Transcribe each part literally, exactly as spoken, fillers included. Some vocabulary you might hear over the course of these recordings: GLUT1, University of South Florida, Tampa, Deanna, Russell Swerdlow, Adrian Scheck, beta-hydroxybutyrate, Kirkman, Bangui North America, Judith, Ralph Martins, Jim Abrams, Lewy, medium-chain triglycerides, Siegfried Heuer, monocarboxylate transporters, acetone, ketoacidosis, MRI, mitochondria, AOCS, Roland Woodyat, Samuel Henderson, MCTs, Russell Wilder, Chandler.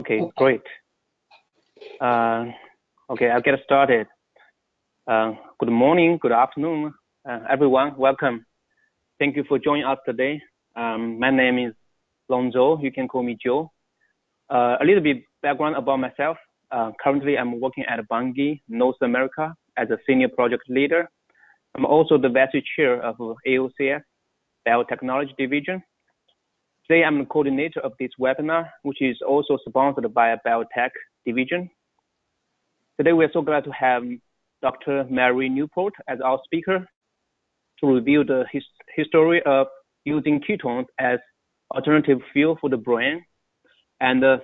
Okay, great. Uh, okay, I'll get started. Uh, good morning, good afternoon, uh, everyone. Welcome. Thank you for joining us today. Um, my name is Longzhou. You can call me Joe. Uh, a little bit background about myself. Uh, currently, I'm working at Bangui North America as a senior project leader. I'm also the vice chair of A O C S Biotechnology Division. Today, I'm the coordinator of this webinar, which is also sponsored by a biotech division. Today, we're so glad to have Doctor Mary Newport as our speaker to review the his history of using ketones as alternative fuel for the brain and the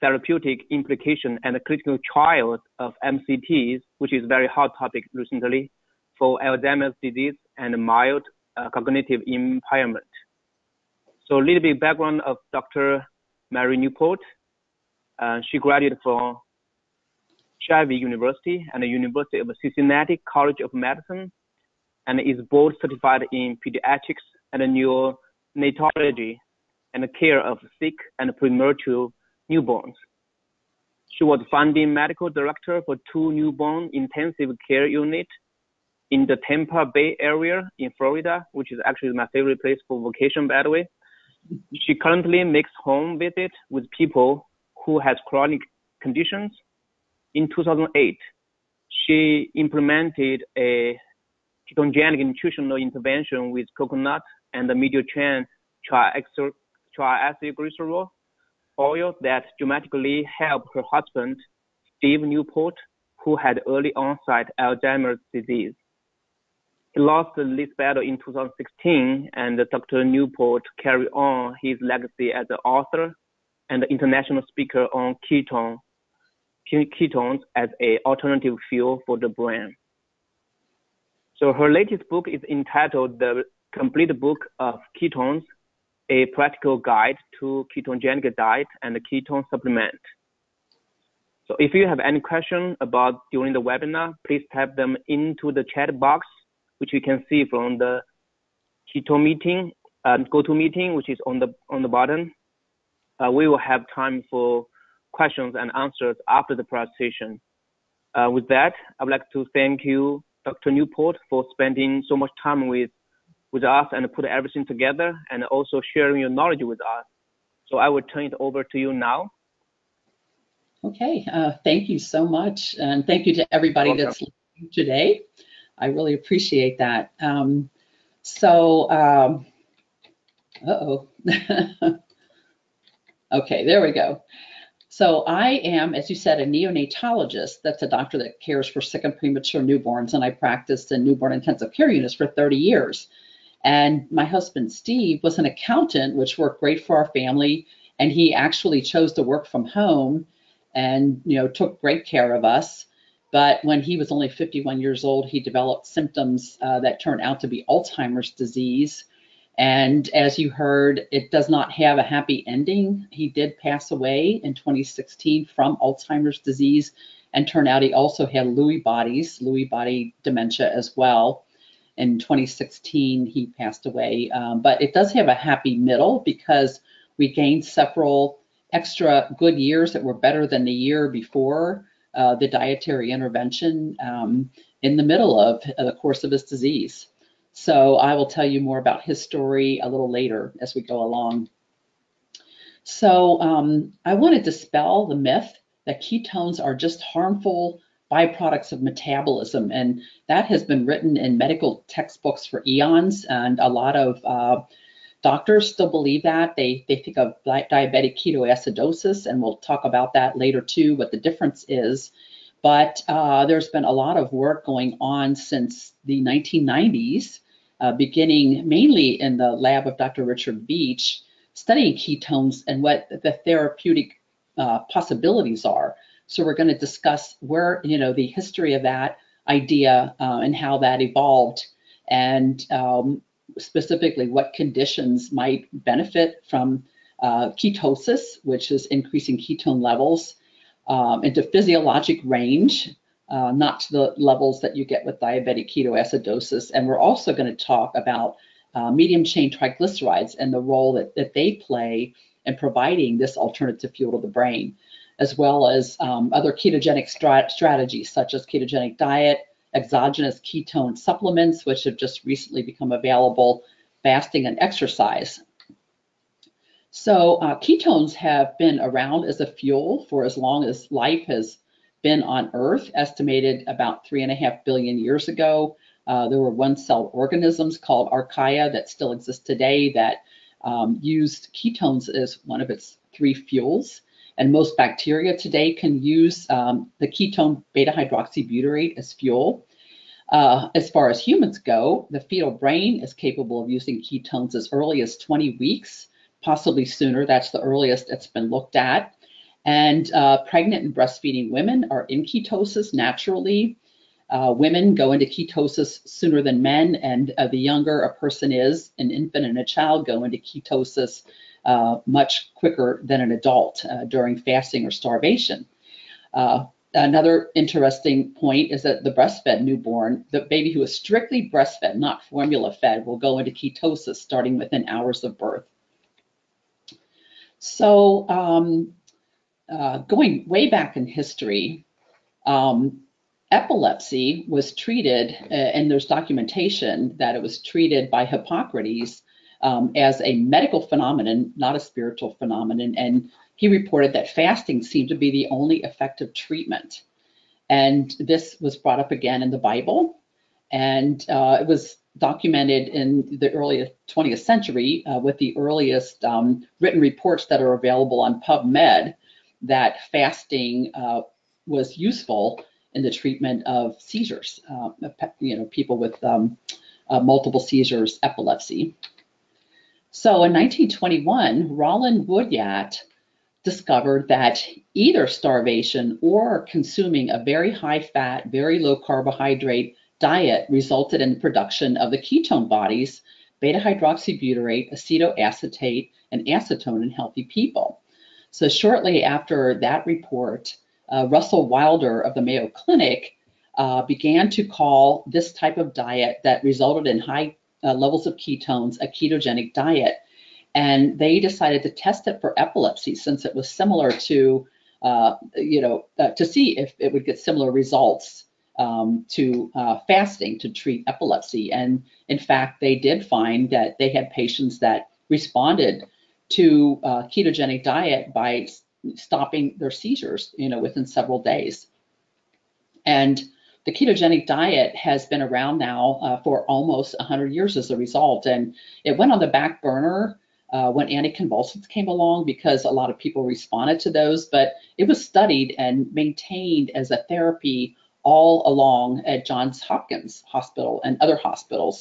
therapeutic implication and the clinical trials of M C Ts, which is a very hot topic recently for Alzheimer's disease and mild uh, cognitive impairment. So a little bit background of Doctor Mary Newport. Uh, she graduated from Xavier University and the University of Cincinnati College of Medicine, and is board certified in pediatrics and neonatology and the care of sick and premature newborns. She was founding medical director for two newborn intensive care units in the Tampa Bay area in Florida, which is actually my favorite place for vacation, by the way. She currently makes home visits with people who have chronic conditions. In two thousand eight, she implemented a ketogenic nutritional intervention with coconut and the medium chain triacylglycerol oil that dramatically helped her husband, Steve Newport, who had early onset Alzheimer's disease. He lost this battle in two thousand sixteen, and Doctor Newport carried on his legacy as an author and international speaker on ketone, ketones as an alternative fuel for the brain. So her latest book is entitled The Complete Book of Ketones, A Practical Guide to Ketogenic Diet and Ketone Supplement. So if you have any questions about during the webinar, please type them into the chat box, which you can see from the keto meeting, um, go to meeting, which is on the on the bottom. Uh, we will have time for questions and answers after the presentation. Uh, with that, I would like to thank you, Doctor Newport, for spending so much time with with us and put everything together and also sharing your knowledge with us. So I will turn it over to you now. Okay, uh, thank you so much, and thank you to everybody Welcome. That's listening today. I really appreciate that. Um, so, um, uh-oh. Okay, there we go. So I am, as you said, a neonatologist. That's a doctor that cares for sick and premature newborns, and I practiced in newborn intensive care units for thirty years. And my husband, Steve, was an accountant, which worked great for our family, and he actually chose to work from home and, you know, took great care of us. But when he was only fifty-one years old, he developed symptoms uh, that turned out to be Alzheimer's disease. And as you heard, it does not have a happy ending. He did pass away in twenty sixteen from Alzheimer's disease, and turned out he also had Lewy bodies, Lewy body dementia as well. In twenty sixteen, he passed away. Um, but it does have a happy middle, because we gained several extra good years that were better than the year before. Uh, the dietary intervention um, in the middle of the course of his disease. So I will tell you more about his story a little later as we go along. So um, I want to dispel the myth that ketones are just harmful byproducts of metabolism, and that has been written in medical textbooks for eons, and a lot of uh, doctors still believe that. They, they think of diabetic ketoacidosis, and we'll talk about that later too, what the difference is. But uh, there's been a lot of work going on since the nineteen nineties, uh, beginning mainly in the lab of Doctor Richard Veech, studying ketones and what the therapeutic uh, possibilities are. So we're going to discuss where, you know, the history of that idea uh, and how that evolved, and um, specifically what conditions might benefit from uh, ketosis, which is increasing ketone levels um, into physiologic range, uh, not to the levels that you get with diabetic ketoacidosis. And we're also going to talk about uh, medium chain triglycerides and the role that, that they play and providing this alternative fuel to the brain, as well as um, other ketogenic strat strategies such as ketogenic diet, exogenous ketone supplements, which have just recently become available, fasting and exercise. So uh, ketones have been around as a fuel for as long as life has been on Earth, estimated about three and a half billion years ago. Uh, there were one-celled organisms called archaea that still exist today that um, used ketones as one of its three fuels. And most bacteria today can use um, the ketone beta-hydroxybutyrate as fuel. Uh, as far as humans go, the fetal brain is capable of using ketones as early as twenty weeks, possibly sooner. That's the earliest it's been looked at. And uh, pregnant and breastfeeding women are in ketosis naturally. Uh, women go into ketosis sooner than men, and uh, the younger a person is, an infant and a child go into ketosis uh, much quicker than an adult uh, during fasting or starvation. Uh, another interesting point is that the breastfed newborn, the baby who is strictly breastfed, not formula fed, will go into ketosis starting within hours of birth. So um, uh, going way back in history, um, epilepsy was treated, uh, and there's documentation that it was treated by Hippocrates um, as a medical phenomenon, not a spiritual phenomenon. And he reported that fasting seemed to be the only effective treatment. And this was brought up again in the Bible. And uh, it was documented in the early twentieth century uh, with the earliest um, written reports that are available on PubMed that fasting uh, was useful in the treatment of seizures, uh, you know, people with um, uh, multiple seizures, epilepsy. So in nineteen twenty-one, Roland Woodyat discovered that either starvation or consuming a very high fat, very low carbohydrate diet resulted in production of the ketone bodies, beta-hydroxybutyrate, acetoacetate, and acetone in healthy people. So shortly after that report, Uh, Russell Wilder of the Mayo Clinic uh, began to call this type of diet that resulted in high uh, levels of ketones a ketogenic diet. And they decided to test it for epilepsy since it was similar to, uh, you know, uh, to see if it would get similar results um, to uh, fasting to treat epilepsy. And in fact, they did find that they had patients that responded to uh, ketogenic diet by stopping their seizures, you know, within several days. And the ketogenic diet has been around now uh, for almost one hundred years as a result. And it went on the back burner uh, when anticonvulsants came along because a lot of people responded to those, but it was studied and maintained as a therapy all along at Johns Hopkins Hospital and other hospitals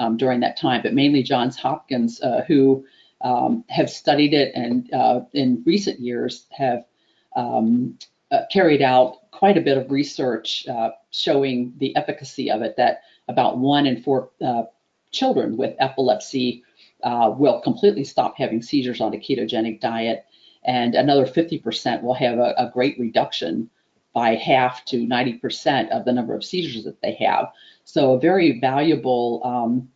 um, during that time, but mainly Johns Hopkins, uh, who Um, have studied it and uh, in recent years have um, uh, carried out quite a bit of research uh, showing the efficacy of it, that about one in four uh, children with epilepsy uh, will completely stop having seizures on a ketogenic diet, and another fifty percent will have a, a great reduction by half to ninety percent of the number of seizures that they have. So a very valuable um,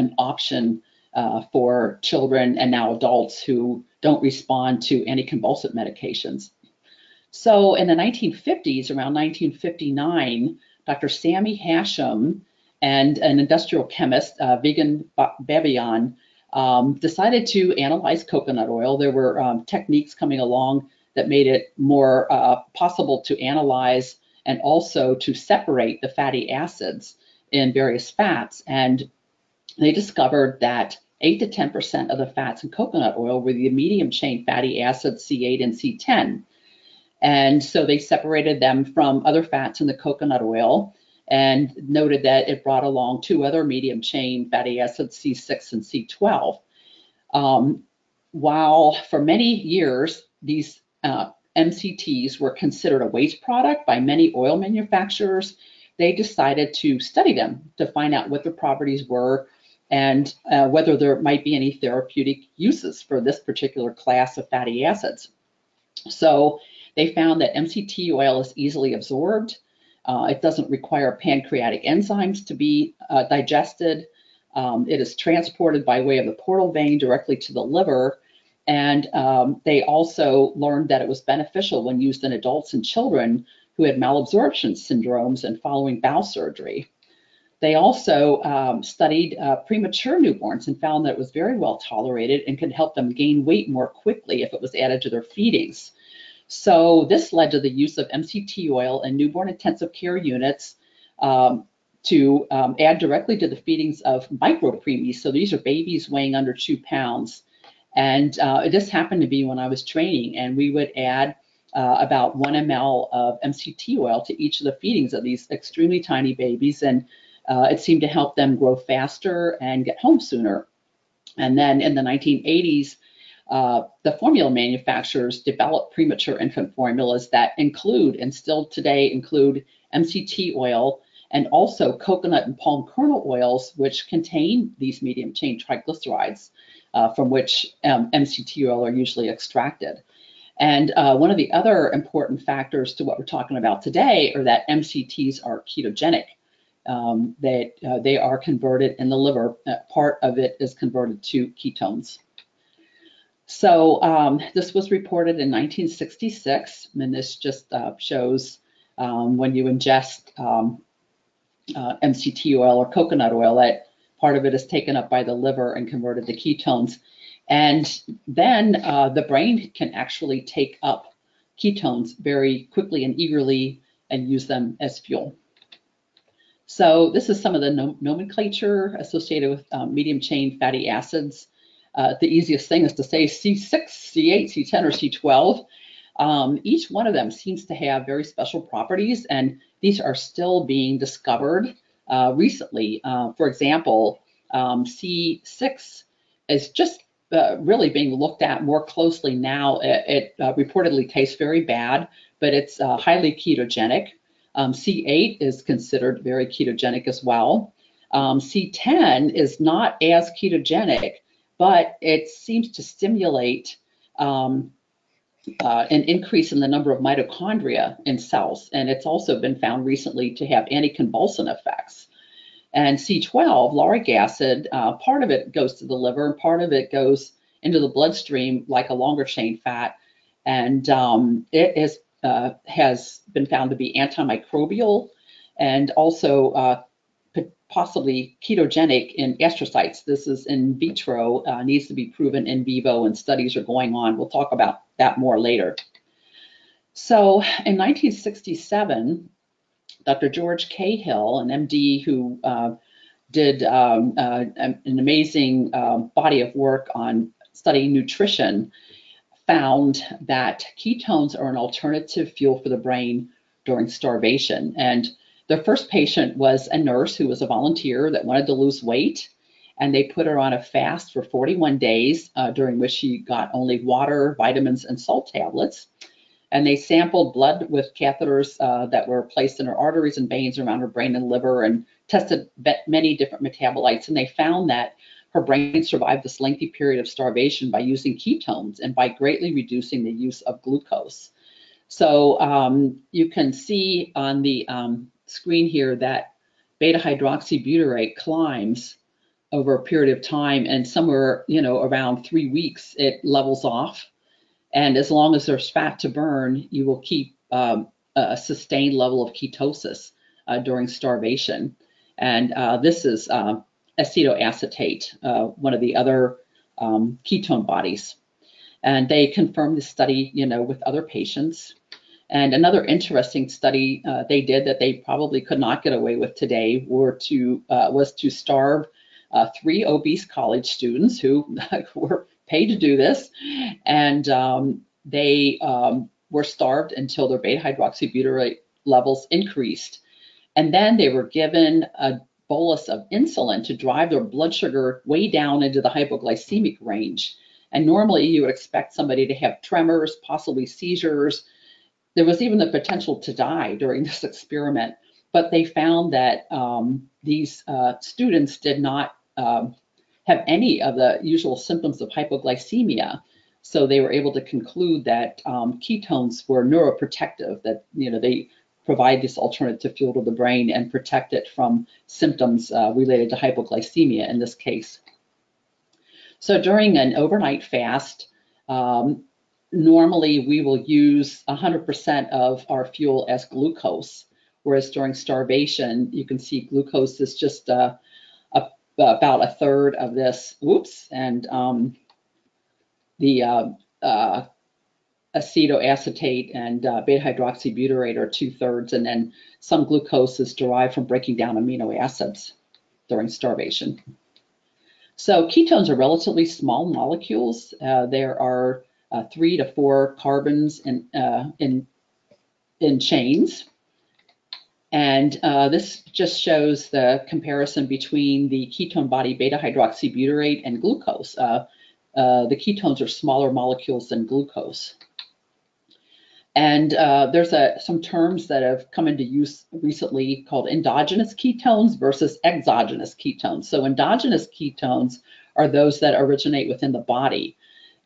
an option Uh, for children and now adults who don't respond to anticonvulsant medications. So in the nineteen fifties, around nineteen fifty-nine, Doctor Sammy Hasham and an industrial chemist, uh, Vegan Babiyan, um, decided to analyze coconut oil. There were um, techniques coming along that made it more uh, possible to analyze and also to separate the fatty acids in various fats. And they discovered that eight to ten percent of the fats in coconut oil were the medium chain fatty acids C eight and C ten. And so they separated them from other fats in the coconut oil and noted that it brought along two other medium chain fatty acids, C six and C twelve. Um, while for many years, these uh, M C Ts were considered a waste product by many oil manufacturers, they decided to study them to find out what the properties were and uh, whether there might be any therapeutic uses for this particular class of fatty acids. So they found that M C T oil is easily absorbed. Uh, it doesn't require pancreatic enzymes to be uh, digested. Um, it is transported by way of the portal vein directly to the liver. And um, they also learned that it was beneficial when used in adults and children who had malabsorption syndromes and following bowel surgery. They also um, studied uh, premature newborns and found that it was very well tolerated and could help them gain weight more quickly if it was added to their feedings. So this led to the use of M C T oil in newborn intensive care units um, to um, add directly to the feedings of micropreemies. So these are babies weighing under two pounds. And uh, this happened to be when I was training, and we would add uh, about one ml of M C T oil to each of the feedings of these extremely tiny babies. And uh, it seemed to help them grow faster and get home sooner. And then in the nineteen eighties, uh, the formula manufacturers developed premature infant formulas that include, and still today include, M C T oil and also coconut and palm kernel oils, which contain these medium chain triglycerides. Uh, from which um, M C T oil are usually extracted. And uh, one of the other important factors to what we're talking about today are that M C Ts are ketogenic. Um, they, uh, they are converted in the liver. Uh, part of it is converted to ketones. So um, this was reported in nineteen sixty-six, and this just uh, shows um, when you ingest um, uh, M C T oil or coconut oil, that part of it is taken up by the liver and converted to ketones. And then uh, the brain can actually take up ketones very quickly and eagerly and use them as fuel. So this is some of the nom nomenclature associated with um, medium chain fatty acids. Uh, the easiest thing is to say C six, C eight, C ten, or C twelve. Um, each one of them seems to have very special properties, and these are still being discovered Uh, recently. Uh, for example, um, C six is just uh, really being looked at more closely now. It, it uh, reportedly tastes very bad, but it's uh, highly ketogenic. Um, C eight is considered very ketogenic as well. Um, C ten is not as ketogenic, but it seems to stimulate um, Uh, an increase in the number of mitochondria in cells, and it's also been found recently to have anticonvulsant effects. And C twelve, lauric acid, uh, part of it goes to the liver and part of it goes into the bloodstream like a longer chain fat, and um, it is, uh, has been found to be antimicrobial and also uh, possibly ketogenic in astrocytes. This is in vitro, uh, needs to be proven in vivo, and studies are going on. We'll talk about that more later. So in nineteen sixty-seven, Doctor George Cahill, an M D who uh, did um, uh, an amazing uh, body of work on studying nutrition, found that ketones are an alternative fuel for the brain during starvation. And their first patient was a nurse who was a volunteer that wanted to lose weight, and they put her on a fast for forty-one days, uh, during which she got only water, vitamins, and salt tablets. And they sampled blood with catheters uh, that were placed in her arteries and veins around her brain and liver, and tested many different metabolites. And they found that her brain survived this lengthy period of starvation by using ketones and by greatly reducing the use of glucose. So um, you can see on the um, screen here that beta-hydroxybutyrate climbs over a period of time, and somewhere, you know, around three weeks it levels off. And as long as there's fat to burn, you will keep um, a sustained level of ketosis uh, during starvation. And uh, this is uh, acetoacetate, uh, one of the other um, ketone bodies. And they confirmed the study, you know, with other patients. And another interesting study uh, they did that they probably could not get away with today were to, uh, was to starve uh, three obese college students who were paid to do this. And um, they um, were starved until their beta-hydroxybutyrate levels increased. And then they were given a bolus of insulin to drive their blood sugar way down into the hypoglycemic range. And normally you would expect somebody to have tremors, possibly seizures. There was even the potential to die during this experiment, but they found that um, these uh, students did not um, have any of the usual symptoms of hypoglycemia. So they were able to conclude that um, ketones were neuroprotective, that, you know, they provide this alternative fuel to the brain and protect it from symptoms uh, related to hypoglycemia in this case. So during an overnight fast, Um, normally, we will use one hundred percent of our fuel as glucose, whereas during starvation, you can see glucose is just uh, a, about a third of this. Whoops. And um, the uh, uh, acetoacetate and uh, beta-hydroxybutyrate are two thirds, and then some glucose is derived from breaking down amino acids during starvation. So ketones are relatively small molecules. Uh, there are uh, three to four carbons in uh, in in chains, and uh, this just shows the comparison between the ketone body beta-hydroxybutyrate and glucose. Uh, uh, the ketones are smaller molecules than glucose. And uh, there's a, some terms that have come into use recently called endogenous ketones versus exogenous ketones. So endogenous ketones are those that originate within the body.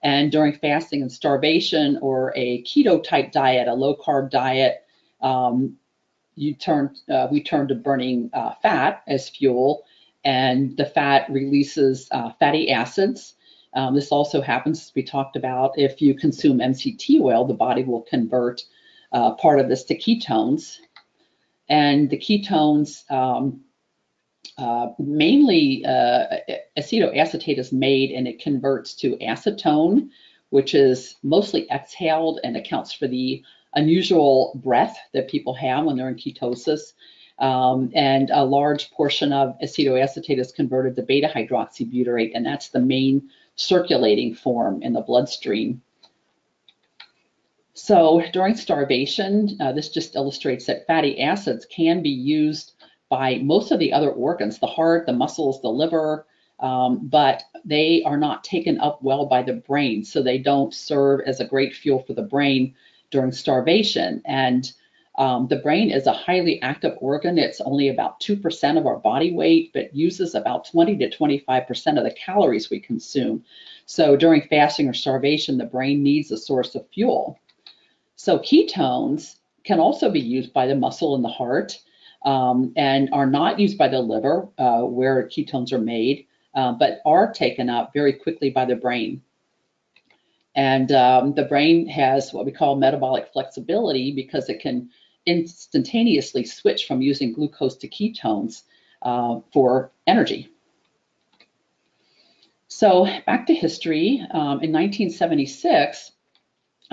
And during fasting and starvation or a keto type diet, a low carb diet, um, you turn, uh, we turn to burning uh, fat as fuel, and the fat releases uh, fatty acids. Um, this also happens to be talked about if you consume M C T oil, the body will convert uh, part of this to ketones. And the ketones, um, uh, mainly uh, acetoacetate is made and it converts to acetone, which is mostly exhaled and accounts for the unusual breath that people have when they're in ketosis. Um, and a large portion of acetoacetate is converted to beta-hydroxybutyrate, and that's the main circulating form in the bloodstream. So during starvation, uh, this just illustrates that fatty acids can be used by most of the other organs, the heart, the muscles, the liver, um, but they are not taken up well by the brain, so they don't serve as a great fuel for the brain during starvation. And um, the brain is a highly active organ. It's only about two percent of our body weight, but uses about twenty to twenty-five percent of the calories we consume. So during fasting or starvation, the brain needs a source of fuel. So ketones can also be used by the muscle and the heart, um, and are not used by the liver, uh, where ketones are made, uh, but are taken up very quickly by the brain. And um, the brain has what we call metabolic flexibility because it can instantaneously switch from using glucose to ketones uh, for energy. So back to history, um, in nineteen seventy-six,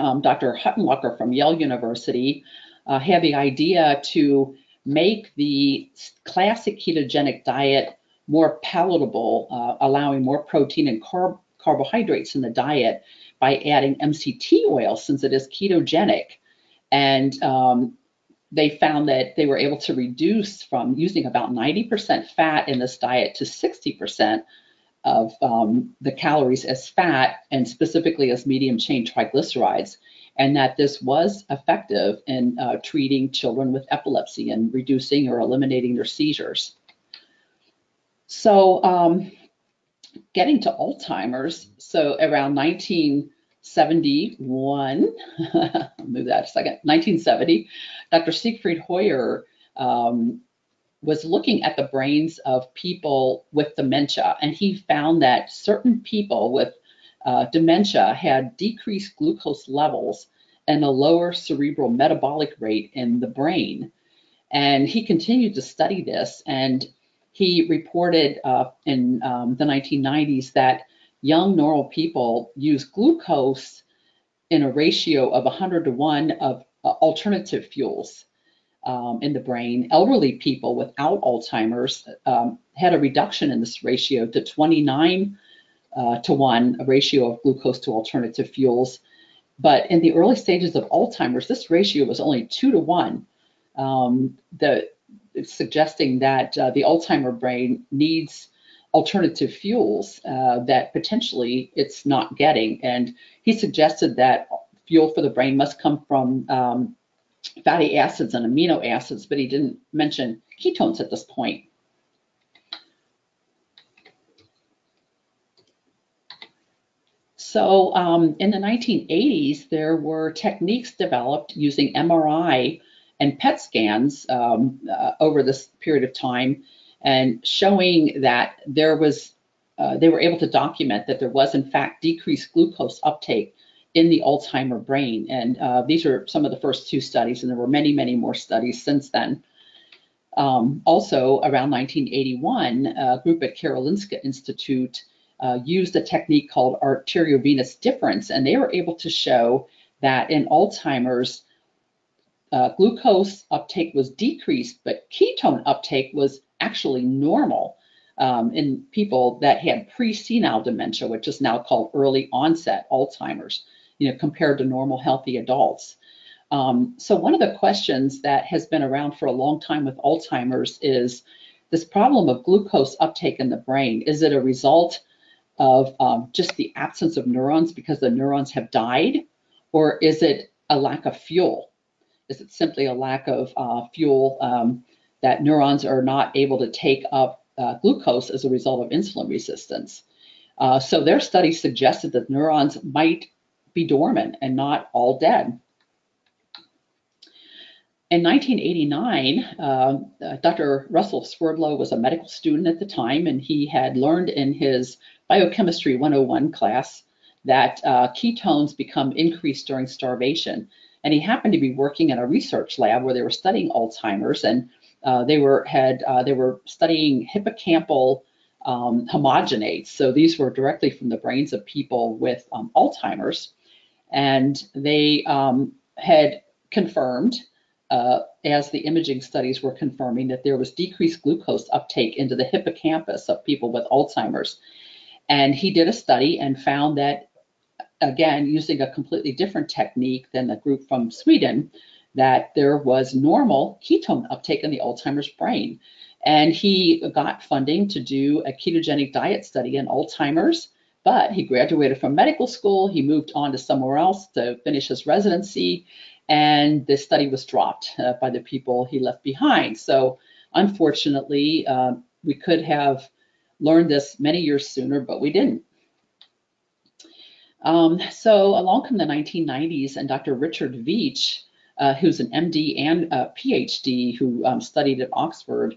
um, Doctor Huttenlocher from Yale University uh, had the idea to make the classic ketogenic diet more palatable, uh, allowing more protein and carb carbohydrates in the diet by adding M C T oil, since it is ketogenic. And um, they found that they were able to reduce from using about ninety percent fat in this diet to sixty percent of um, the calories as fat, and specifically as medium chain triglycerides, and that this was effective in uh, treating children with epilepsy and reducing or eliminating their seizures. So um, getting to Alzheimer's, so around nineteen seventy-one, I'll move that a second, nineteen seventy, Doctor Siegfried Heuer um, was looking at the brains of people with dementia, and he found that certain people with uh, dementia had decreased glucose levels and a lower cerebral metabolic rate in the brain. And he continued to study this, and he reported uh, in um, the nineteen nineties that young normal people use glucose in a ratio of one hundred to one of uh, alternative fuels um, in the brain. Elderly people without Alzheimer's um, had a reduction in this ratio to twenty-nine to one, a ratio of glucose to alternative fuels. But in the early stages of Alzheimer's, this ratio was only two to one. Um, the It's suggesting that uh, the Alzheimer brain needs alternative fuels uh, that potentially it's not getting. And he suggested that fuel for the brain must come from um, fatty acids and amino acids, but he didn't mention ketones at this point. So um, in the nineteen eighties, there were techniques developed using M R I and P E T scans um, uh, over this period of time, and showing that there was, uh, they were able to document that there was in fact decreased glucose uptake in the Alzheimer brain. And uh, these are some of the first two studies, and there were many, many more studies since then. Um, also, around nineteen eighty-one, a group at Karolinska Institute uh, used a technique called arteriovenous difference, and they were able to show that in Alzheimer's, uh, glucose uptake was decreased, but ketone uptake was actually normal um, in people that had pre-senile dementia, which is now called early onset Alzheimer's, you know, compared to normal healthy adults. Um, so one of the questions that has been around for a long time with Alzheimer's is this problem of glucose uptake in the brain. Is it a result of um, just the absence of neurons because the neurons have died, or is it a lack of fuel? Is it simply a lack of uh, fuel um, that neurons are not able to take up uh, glucose as a result of insulin resistance? Uh, so their study suggested that neurons might be dormant and not all dead. In nineteen eighty-nine, uh, Doctor Russell Swerdlow was a medical student at the time, and he had learned in his Biochemistry one oh one class that uh, ketones become increased during starvation. And he happened to be working in a research lab where they were studying Alzheimer's, and uh, they were had uh, they were studying hippocampal um, homogenates. So these were directly from the brains of people with um, Alzheimer's, and they um, had confirmed, Uh, as the imaging studies were confirming, that there was decreased glucose uptake into the hippocampus of people with Alzheimer's. And he did a study and found that, again, using a completely different technique than the group from Sweden, that there was normal ketone uptake in the Alzheimer's brain. And he got funding to do a ketogenic diet study in Alzheimer's, but he graduated from medical school. He moved on to somewhere else to finish his residency, and this study was dropped uh, by the people he left behind. So unfortunately, uh, we could have learned this many years sooner, but we didn't. Um, so along come the nineteen nineties, and Doctor Richard Veech, uh, who's an M D and a PhD who um, studied at Oxford,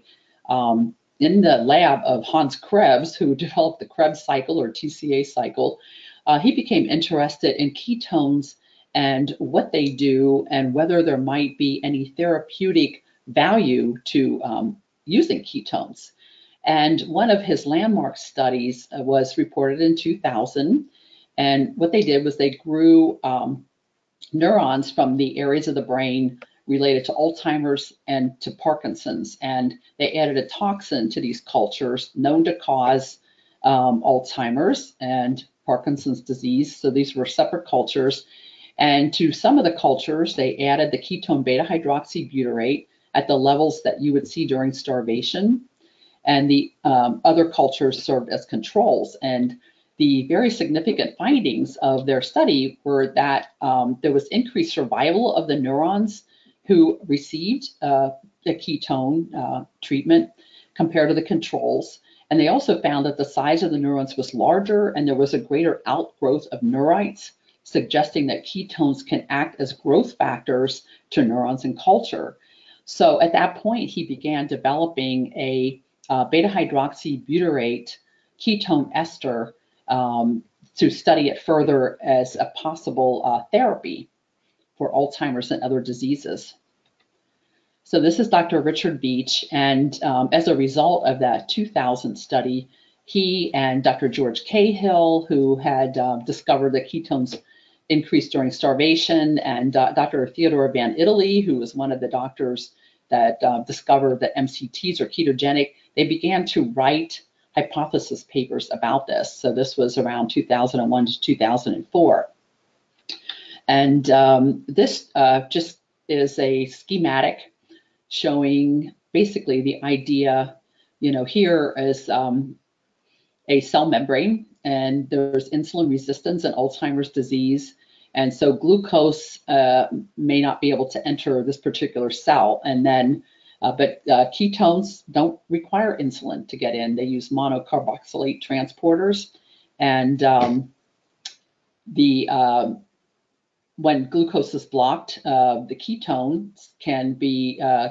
um, in the lab of Hans Krebs, who developed the Krebs cycle or T C A cycle, uh, he became interested in ketones and what they do and whether there might be any therapeutic value to um, using ketones. And one of his landmark studies was reported in two thousand. And what they did was they grew um, neurons from the areas of the brain related to Alzheimer's and to Parkinson's. And they added a toxin to these cultures known to cause um, Alzheimer's and Parkinson's disease. So these were separate cultures. And to some of the cultures, they added the ketone beta-hydroxybutyrate at the levels that you would see during starvation. And the um, other cultures served as controls. And the very significant findings of their study were that um, there was increased survival of the neurons who received uh, the ketone uh, treatment compared to the controls. And they also found that the size of the neurons was larger, and there was a greater outgrowth of neurites, suggesting that ketones can act as growth factors to neurons in culture. So at that point, he began developing a uh, beta-hydroxybutyrate ketone ester um, to study it further as a possible uh, therapy for Alzheimer's and other diseases. So this is Doctor Richard Veech, and um, as a result of that two thousand study, he and Doctor George Cahill, who had uh, discovered that ketones increased during starvation, and uh, Doctor Theodore Van Italy, who was one of the doctors that uh, discovered that M C Ts are ketogenic, they began to write hypothesis papers about this. So this was around two thousand one to two thousand four. And um, this uh, just is a schematic showing basically the idea, you know, here is um, a cell membrane, and there's insulin resistance and Alzheimer's disease. And so glucose uh, may not be able to enter this particular cell. And then, uh, but uh, ketones don't require insulin to get in. They use monocarboxylate transporters. And um, the, uh, when glucose is blocked, uh, the ketones can be uh,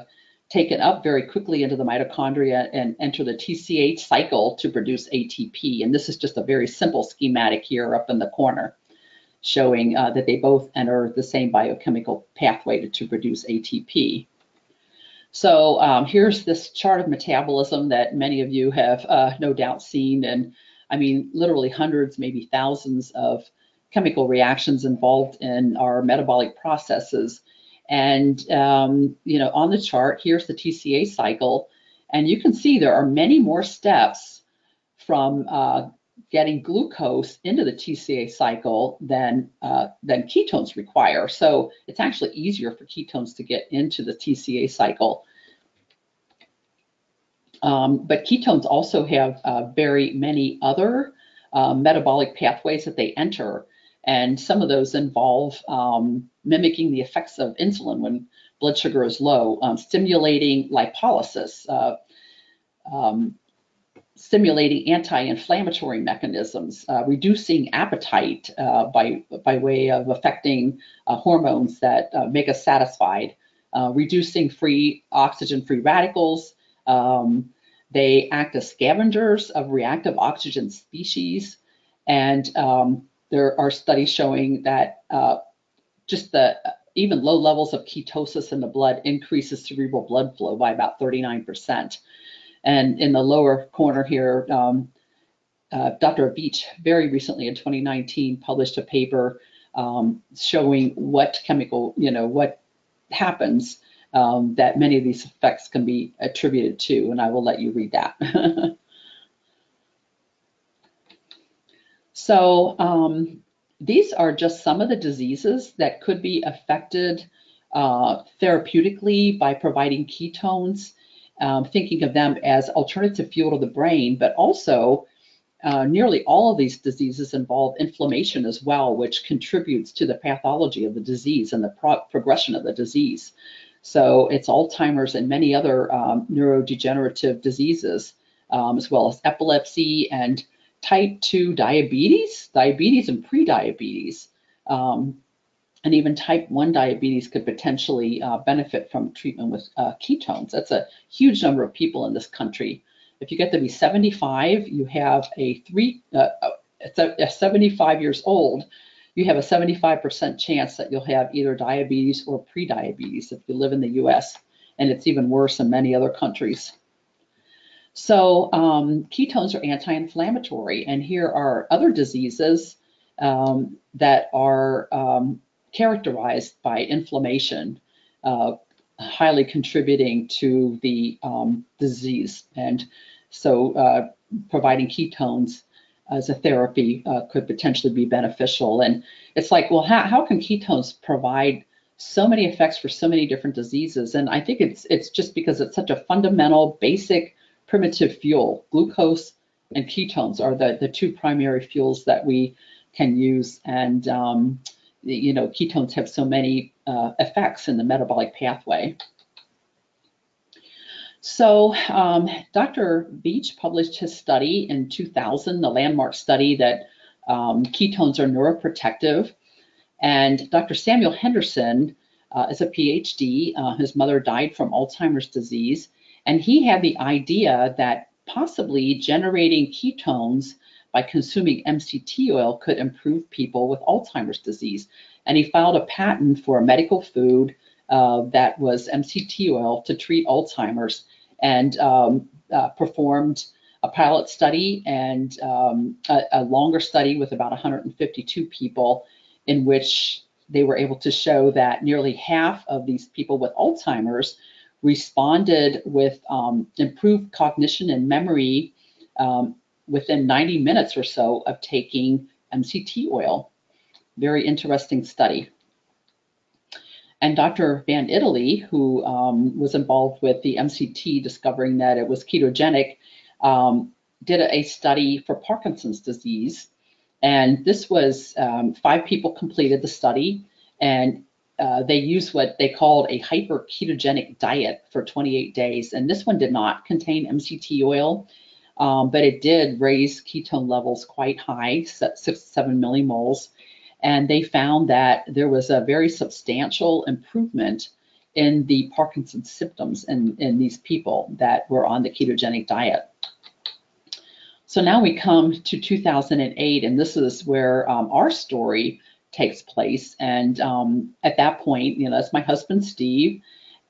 taken up very quickly into the mitochondria and enter the T C A cycle to produce A T P. And this is just a very simple schematic here up in the corner. showing uh, that they both enter the same biochemical pathway to, to produce A T P. So um, here's this chart of metabolism that many of you have uh, no doubt seen, and I mean literally hundreds, maybe thousands of chemical reactions involved in our metabolic processes. And um, you know, on the chart, here's the T C A cycle, and you can see there are many more steps from uh, getting glucose into the T C A cycle than uh, than ketones require. So it's actually easier for ketones to get into the T C A cycle. Um, but ketones also have uh, very many other uh, metabolic pathways that they enter. And some of those involve um, mimicking the effects of insulin when blood sugar is low, um, stimulating lipolysis, uh, um, stimulating anti-inflammatory mechanisms, uh, reducing appetite uh, by, by way of affecting uh, hormones that uh, make us satisfied, uh, reducing free oxygen-free radicals. Um, they act as scavengers of reactive oxygen species, and um, there are studies showing that uh, just the even low levels of ketosis in the blood increases cerebral blood flow by about thirty-nine percent. And in the lower corner here, um, uh, Doctor Veech very recently in twenty nineteen published a paper um, showing what chemical, you know, what happens um, that many of these effects can be attributed to, and I will let you read that. So um, these are just some of the diseases that could be affected uh, therapeutically by providing ketones, um, thinking of them as alternative fuel to the brain, but also uh, nearly all of these diseases involve inflammation as well, which contributes to the pathology of the disease and the pro progression of the disease. So it's Alzheimer's and many other um, neurodegenerative diseases, um, as well as epilepsy and type two diabetes, diabetes and pre-diabetes, um, and even type one diabetes could potentially uh, benefit from treatment with uh, ketones. That's a huge number of people in this country. If you get to be seventy-five, you have a three, uh, it's a, a seventy-five years old, you have a seventy-five percent chance that you'll have either diabetes or pre-diabetes if you live in the U S, and it's even worse in many other countries. So um, ketones are anti-inflammatory, and here are other diseases um, that are um, characterized by inflammation, uh, highly contributing to the um, disease. And so uh, providing ketones as a therapy uh, could potentially be beneficial. And it's like, well, how, how can ketones provide so many effects for so many different diseases? And I think it's, it's just because it's such a fundamental, basic, primitive fuel. Glucose and ketones are the, the two primary fuels that we can use. And, um, you know, ketones have so many uh, effects in the metabolic pathway. So um, Doctor Veech published his study in two thousand, the landmark study that um, ketones are neuroprotective. And Doctor Samuel Henderson uh, is a P H D. Uh, his mother died from Alzheimer's disease. And he had the idea that possibly generating ketones by consuming M C T oil could improve people with Alzheimer's disease. And he filed a patent for a medical food uh, that was M C T oil to treat Alzheimer's, and um, uh, performed a pilot study and um, a, a longer study with about one hundred fifty-two people, in which they were able to show that nearly half of these people with Alzheimer's responded with um, improved cognition and memory um, within ninety minutes or so of taking M C T oil. Very interesting study. And Doctor Van Italy, who um, was involved with the M C T, discovering that it was ketogenic, um, did a study for Parkinson's disease. And this was um, five people completed the study, and Uh, they used what they called a hyper ketogenic diet for twenty-eight days. And this one did not contain M C T oil, um, but it did raise ketone levels quite high, six, seven millimoles. And they found that there was a very substantial improvement in the Parkinson's symptoms in, in these people that were on the ketogenic diet. So now we come to two thousand eight, and this is where um, our story takes place. And um, at that point, you know, that's my husband, Steve,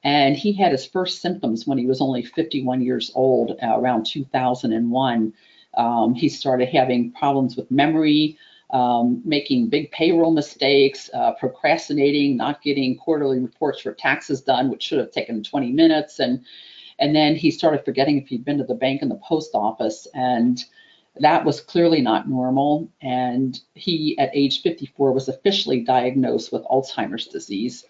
and he had his first symptoms when he was only fifty-one years old, uh, around two thousand one. Um, he started having problems with memory, um, making big payroll mistakes, uh, procrastinating, not getting quarterly reports for taxes done, which should have taken twenty minutes. And, and then he started forgetting if he'd been to the bank and the post office. And that was clearly not normal. And he, at age fifty-four, was officially diagnosed with Alzheimer's disease.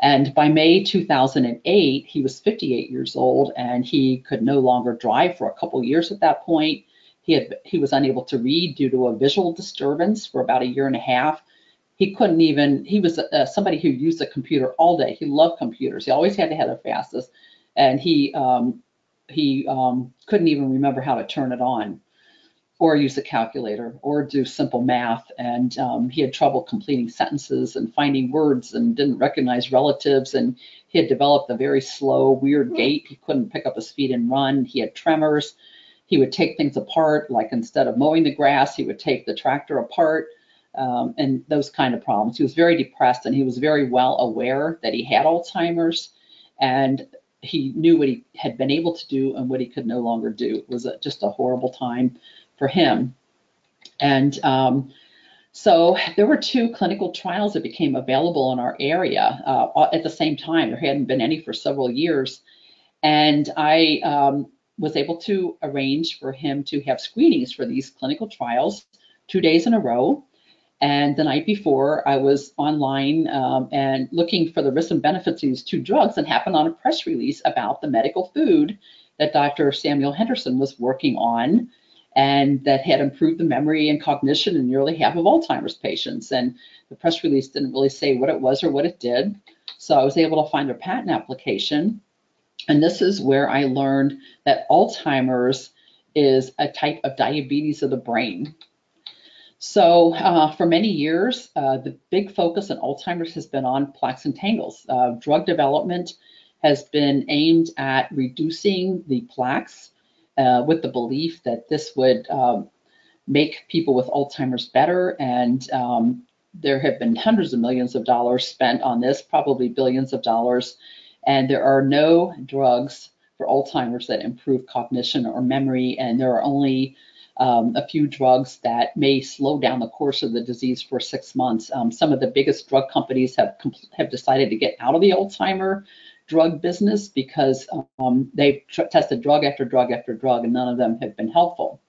And by May two thousand eight, he was fifty-eight years old, and he could no longer drive for a couple of years at that point. He had, he was unable to read due to a visual disturbance for about a year and a half. He couldn't even, he was uh, somebody who used a computer all day. He loved computers. He always had to have the fastest, and he, um, he um, couldn't even remember how to turn it on or use a calculator or do simple math. And um, he had trouble completing sentences and finding words and didn't recognize relatives. And he had developed a very slow, weird gait. He couldn't pick up his feet and run. He had tremors. He would take things apart, like instead of mowing the grass, he would take the tractor apart, um, and those kind of problems. He was very depressed, and he was very well aware that he had Alzheimer's, and he knew what he had been able to do and what he could no longer do. It was a, just a horrible time for him. And um, so there were two clinical trials that became available in our area uh, at the same time. There hadn't been any for several years, and I um, was able to arrange for him to have screenings for these clinical trials two days in a row. And the night before, I was online um, and looking for the risks and benefits of these two drugs, and happened on a press release about the medical food that Doctor Samuel Henderson was working on, and that had improved the memory and cognition in nearly half of Alzheimer's patients. And the press release didn't really say what it was or what it did. So I was able to find a patent application. And this is where I learned that Alzheimer's is a type of diabetes of the brain. So uh, for many years, uh, the big focus on Alzheimer's has been on plaques and tangles. Uh, drug development has been aimed at reducing the plaques uh, with the belief that this would um, make people with Alzheimer's better. And um, there have been hundreds of millions of dollars spent on this, probably billions of dollars. And there are no drugs for Alzheimer's that improve cognition or memory, and there are only um, a few drugs that may slow down the course of the disease for six months. Um, some of the biggest drug companies have have decided to get out of the Alzheimer drug business because um, they've tr tested drug after drug after drug, and none of them have been helpful.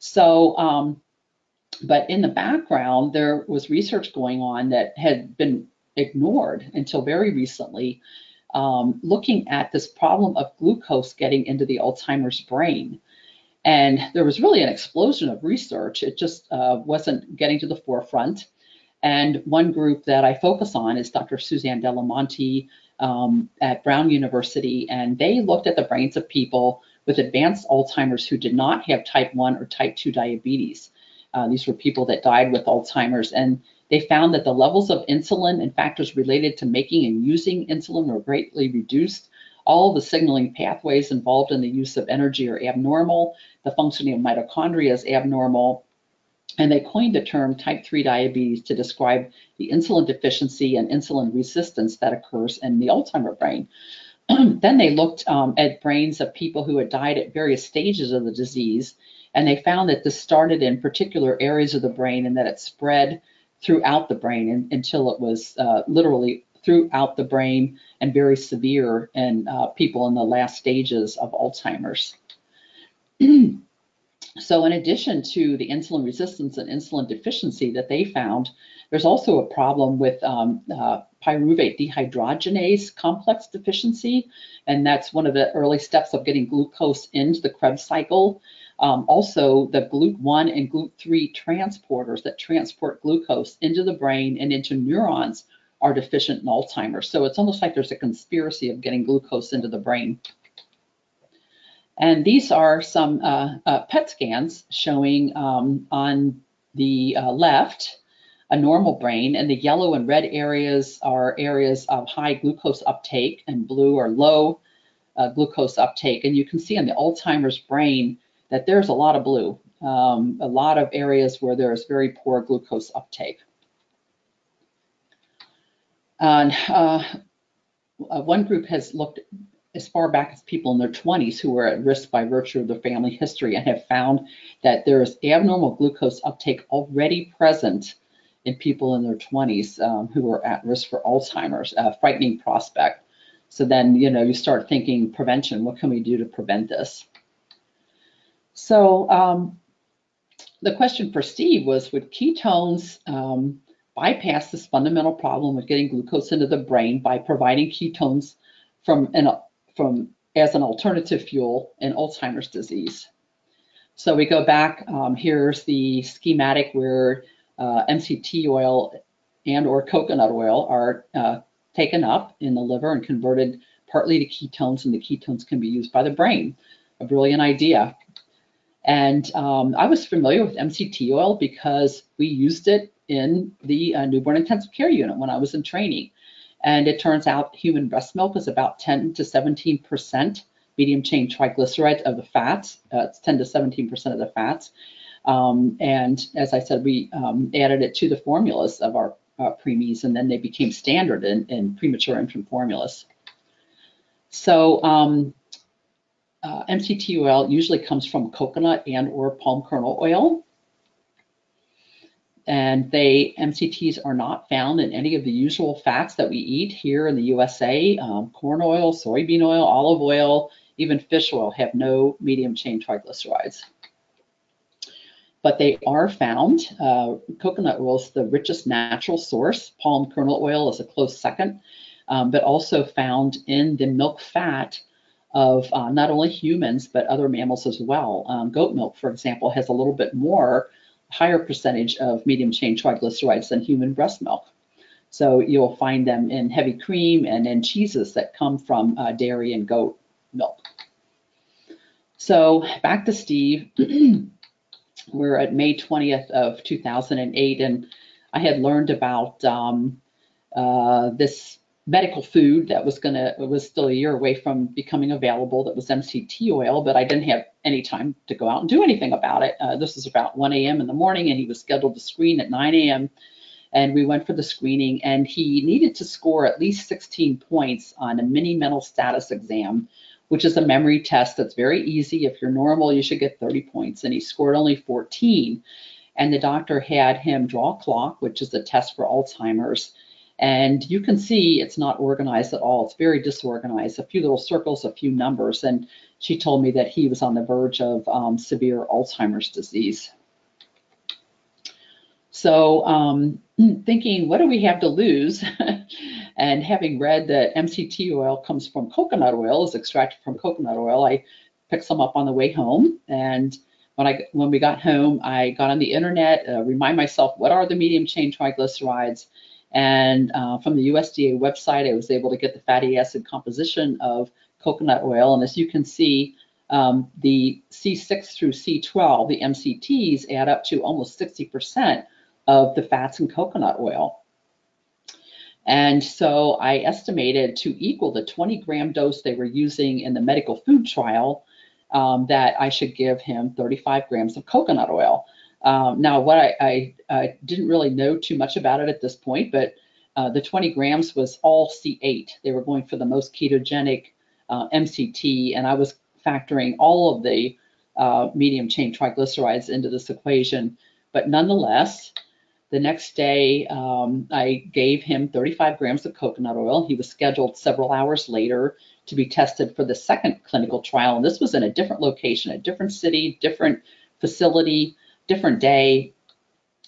So, um, but in the background, there was research going on that had been ignored until very recently. Um, looking at this problem of glucose getting into the Alzheimer's brain. And there was really an explosion of research. It just uh, wasn't getting to the forefront. And one group that I focus on is Doctor Suzanne Delamonte um, at Brown University. And they looked at the brains of people with advanced Alzheimer's who did not have type one or type two diabetes. Uh, these were people that died with Alzheimer's. And they found that the levels of insulin and factors related to making and using insulin were greatly reduced. All the signaling pathways involved in the use of energy are abnormal. The functioning of mitochondria is abnormal. And they coined the term type three diabetes to describe the insulin deficiency and insulin resistance that occurs in the Alzheimer's brain. Then they looked um, at brains of people who had died at various stages of the disease, and they found that this started in particular areas of the brain and that it spread throughout the brain and, until it was uh, literally throughout the brain and very severe in uh, people in the last stages of Alzheimer's. So in addition to the insulin resistance and insulin deficiency that they found, there's also a problem with um, uh, pyruvate dehydrogenase complex deficiency, and that's one of the early steps of getting glucose into the Krebs cycle. Um, also, the GLUT one and GLUT three transporters that transport glucose into the brain and into neurons are deficient in Alzheimer's. So it's almost like there's a conspiracy of getting glucose into the brain. And these are some uh, uh, P E T scans showing um, on the uh, left a normal brain, and the yellow and red areas are areas of high glucose uptake, and blue are low uh, glucose uptake. And you can see in the Alzheimer's brain that there's a lot of blue, um, a lot of areas where there is very poor glucose uptake. And uh, one group has looked as far back as people in their twenties who were at risk by virtue of their family history and have found that there is abnormal glucose uptake already present in people in their twenties um, who are at risk for Alzheimer's, a frightening prospect. So then, you know, you start thinking prevention, what can we do to prevent this? So um, the question for Steve was, would ketones um, bypass this fundamental problem of getting glucose into the brain by providing ketones from an, from as an alternative fuel in Alzheimer's disease? So we go back, um, here's the schematic where Uh, M C T oil and or coconut oil are uh, taken up in the liver and converted partly to ketones, and the ketones can be used by the brain. A brilliant idea. And um, I was familiar with M C T oil because we used it in the uh, newborn intensive care unit when I was in training. And it turns out human breast milk is about ten to seventeen percent medium chain triglycerides of the fats. Uh, it's ten to seventeen percent of the fats. Um, and as I said, we um, added it to the formulas of our uh, preemies, and then they became standard in, in premature infant formulas. So um, uh, M C T oil usually comes from coconut and or palm kernel oil. And they, M C Ts are not found in any of the usual fats that we eat here in the U S A. Um, corn oil, soybean oil, olive oil, even fish oil have no medium chain triglycerides. But they are found. Uh, coconut oil is the richest natural source. Palm kernel oil is a close second, um, but also found in the milk fat of uh, not only humans, but other mammals as well. Um, goat milk, for example, has a little bit more, higher percentage of medium chain triglycerides than human breast milk. So you'll find them in heavy cream and in cheeses that come from uh, dairy and goat milk. So back to Steve. We're at May twentieth of two thousand eight, and I had learned about um, uh, this medical food that was gonna was still a year away from becoming available. That was M C T oil, but I didn't have any time to go out and do anything about it. Uh, this was about one A M in the morning, and he was scheduled to screen at nine A M And we went for the screening, and he needed to score at least sixteen points on a mini mental status exam, which is a memory test that's very easy. If you're normal, you should get thirty points, and he scored only fourteen. And the doctor had him draw a clock, which is a test for Alzheimer's. And you can see it's not organized at all. It's very disorganized, a few little circles, a few numbers. And she told me that he was on the verge of um, severe Alzheimer's disease. So um, thinking, what do we have to lose? And having read that M C T oil comes from coconut oil, is extracted from coconut oil, I picked some up on the way home. And when I when we got home, I got on the internet, uh, remind myself, what are the medium chain triglycerides? And uh, from the U S D A website, I was able to get the fatty acid composition of coconut oil. And as you can see, um, the C six through C twelve, the M C Ts, add up to almost sixty percent of the fats in coconut oil. And so I estimated to equal the twenty gram dose they were using in the medical food trial um, that I should give him thirty-five grams of coconut oil. Um, now, what I, I, I didn't really know too much about it at this point, but uh, the twenty grams was all C eight. They were going for the most ketogenic uh, M C T, and I was factoring all of the uh, medium chain triglycerides into this equation. But nonetheless, the next day, um, I gave him thirty-five grams of coconut oil. He was scheduled several hours later to be tested for the second clinical trial. And this was in a different location, a different city, different facility, different day.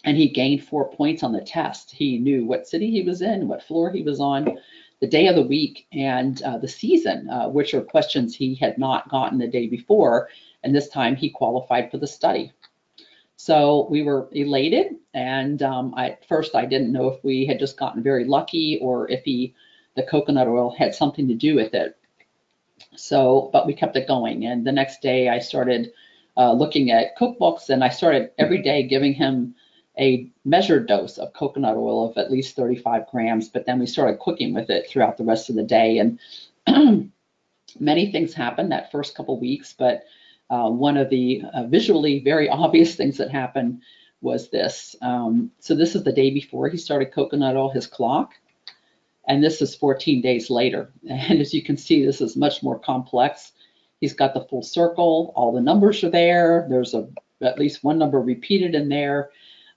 And he gained four points on the test. He knew what city he was in, what floor he was on, the day of the week, and uh, the season, uh, which are questions he had not gotten the day before. And this time he qualified for the study. So we were elated, and um, I, at first I didn't know if we had just gotten very lucky or if he, the coconut oil had something to do with it. So, but we kept it going, and the next day I started uh, looking at cookbooks, and I started every day giving him a measured dose of coconut oil of at least thirty-five grams, but then we started cooking with it throughout the rest of the day, and many things happened that first couple weeks, but Uh, one of the uh, visually very obvious things that happened was this. Um, so this is the day before he started coconut oil, his clock. And this is fourteen days later. And as you can see, this is much more complex. He's got the full circle. All the numbers are there. There's a, at least one number repeated in there.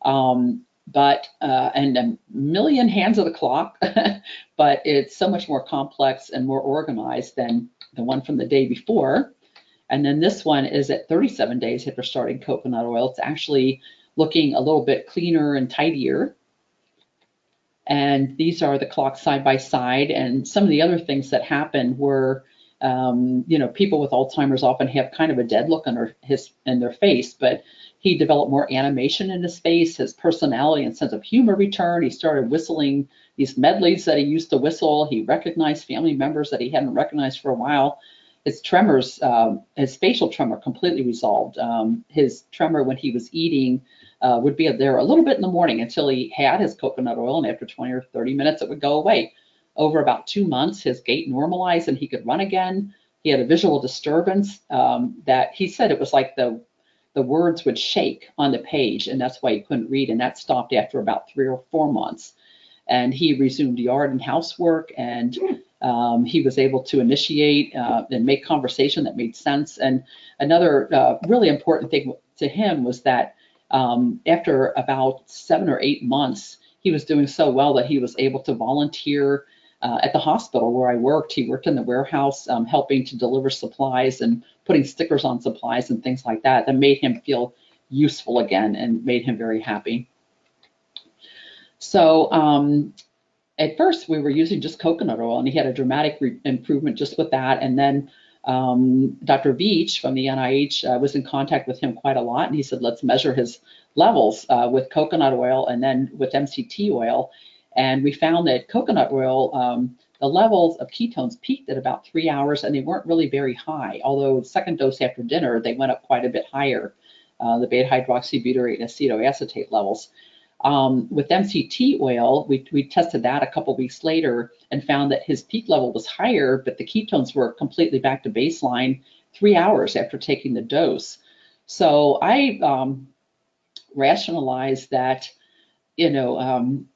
Um, but uh, and a million hands of the clock. But it's so much more complex and more organized than the one from the day before. And then this one is at thirty-seven days after starting coconut oil. It's actually looking a little bit cleaner and tidier. And these are the clocks side by side. And some of the other things that happened were, um, you know, people with Alzheimer's often have kind of a dead look on their, his, in their face, but he developed more animation in his face, his personality and sense of humor returned. He started whistling these medleys that he used to whistle. He recognized family members that he hadn't recognized for a while. His tremors, um, his facial tremor completely resolved. Um, his tremor when he was eating uh, would be there a little bit in the morning until he had his coconut oil, and after twenty or thirty minutes, it would go away. Over about two months, his gait normalized and he could run again. He had a visual disturbance um, that he said it was like the, the words would shake on the page, and that's why he couldn't read, and that stopped after about three or four months. And he resumed yard and housework, and um, he was able to initiate uh, and make conversation that made sense. And another uh, really important thing to him was that um, after about seven or eight months, he was doing so well that he was able to volunteer uh, at the hospital where I worked. He worked in the warehouse, um, helping to deliver supplies and putting stickers on supplies and things like that. That made him feel useful again and made him very happy. So um, at first we were using just coconut oil, and he had a dramatic re improvement just with that. And then um, Doctor Veech from the N I H uh, was in contact with him quite a lot, and he said, let's measure his levels uh, with coconut oil and then with M C T oil. And we found that coconut oil, um, the levels of ketones peaked at about three hours, and they weren't really very high, although second dose after dinner, they went up quite a bit higher, uh, the beta-hydroxybutyrate and acetoacetate levels. Um, with M C T oil, we, we tested that a couple weeks later and found that his peak level was higher, but the ketones were completely back to baseline three hours after taking the dose. So I um, rationalized that, you know, um,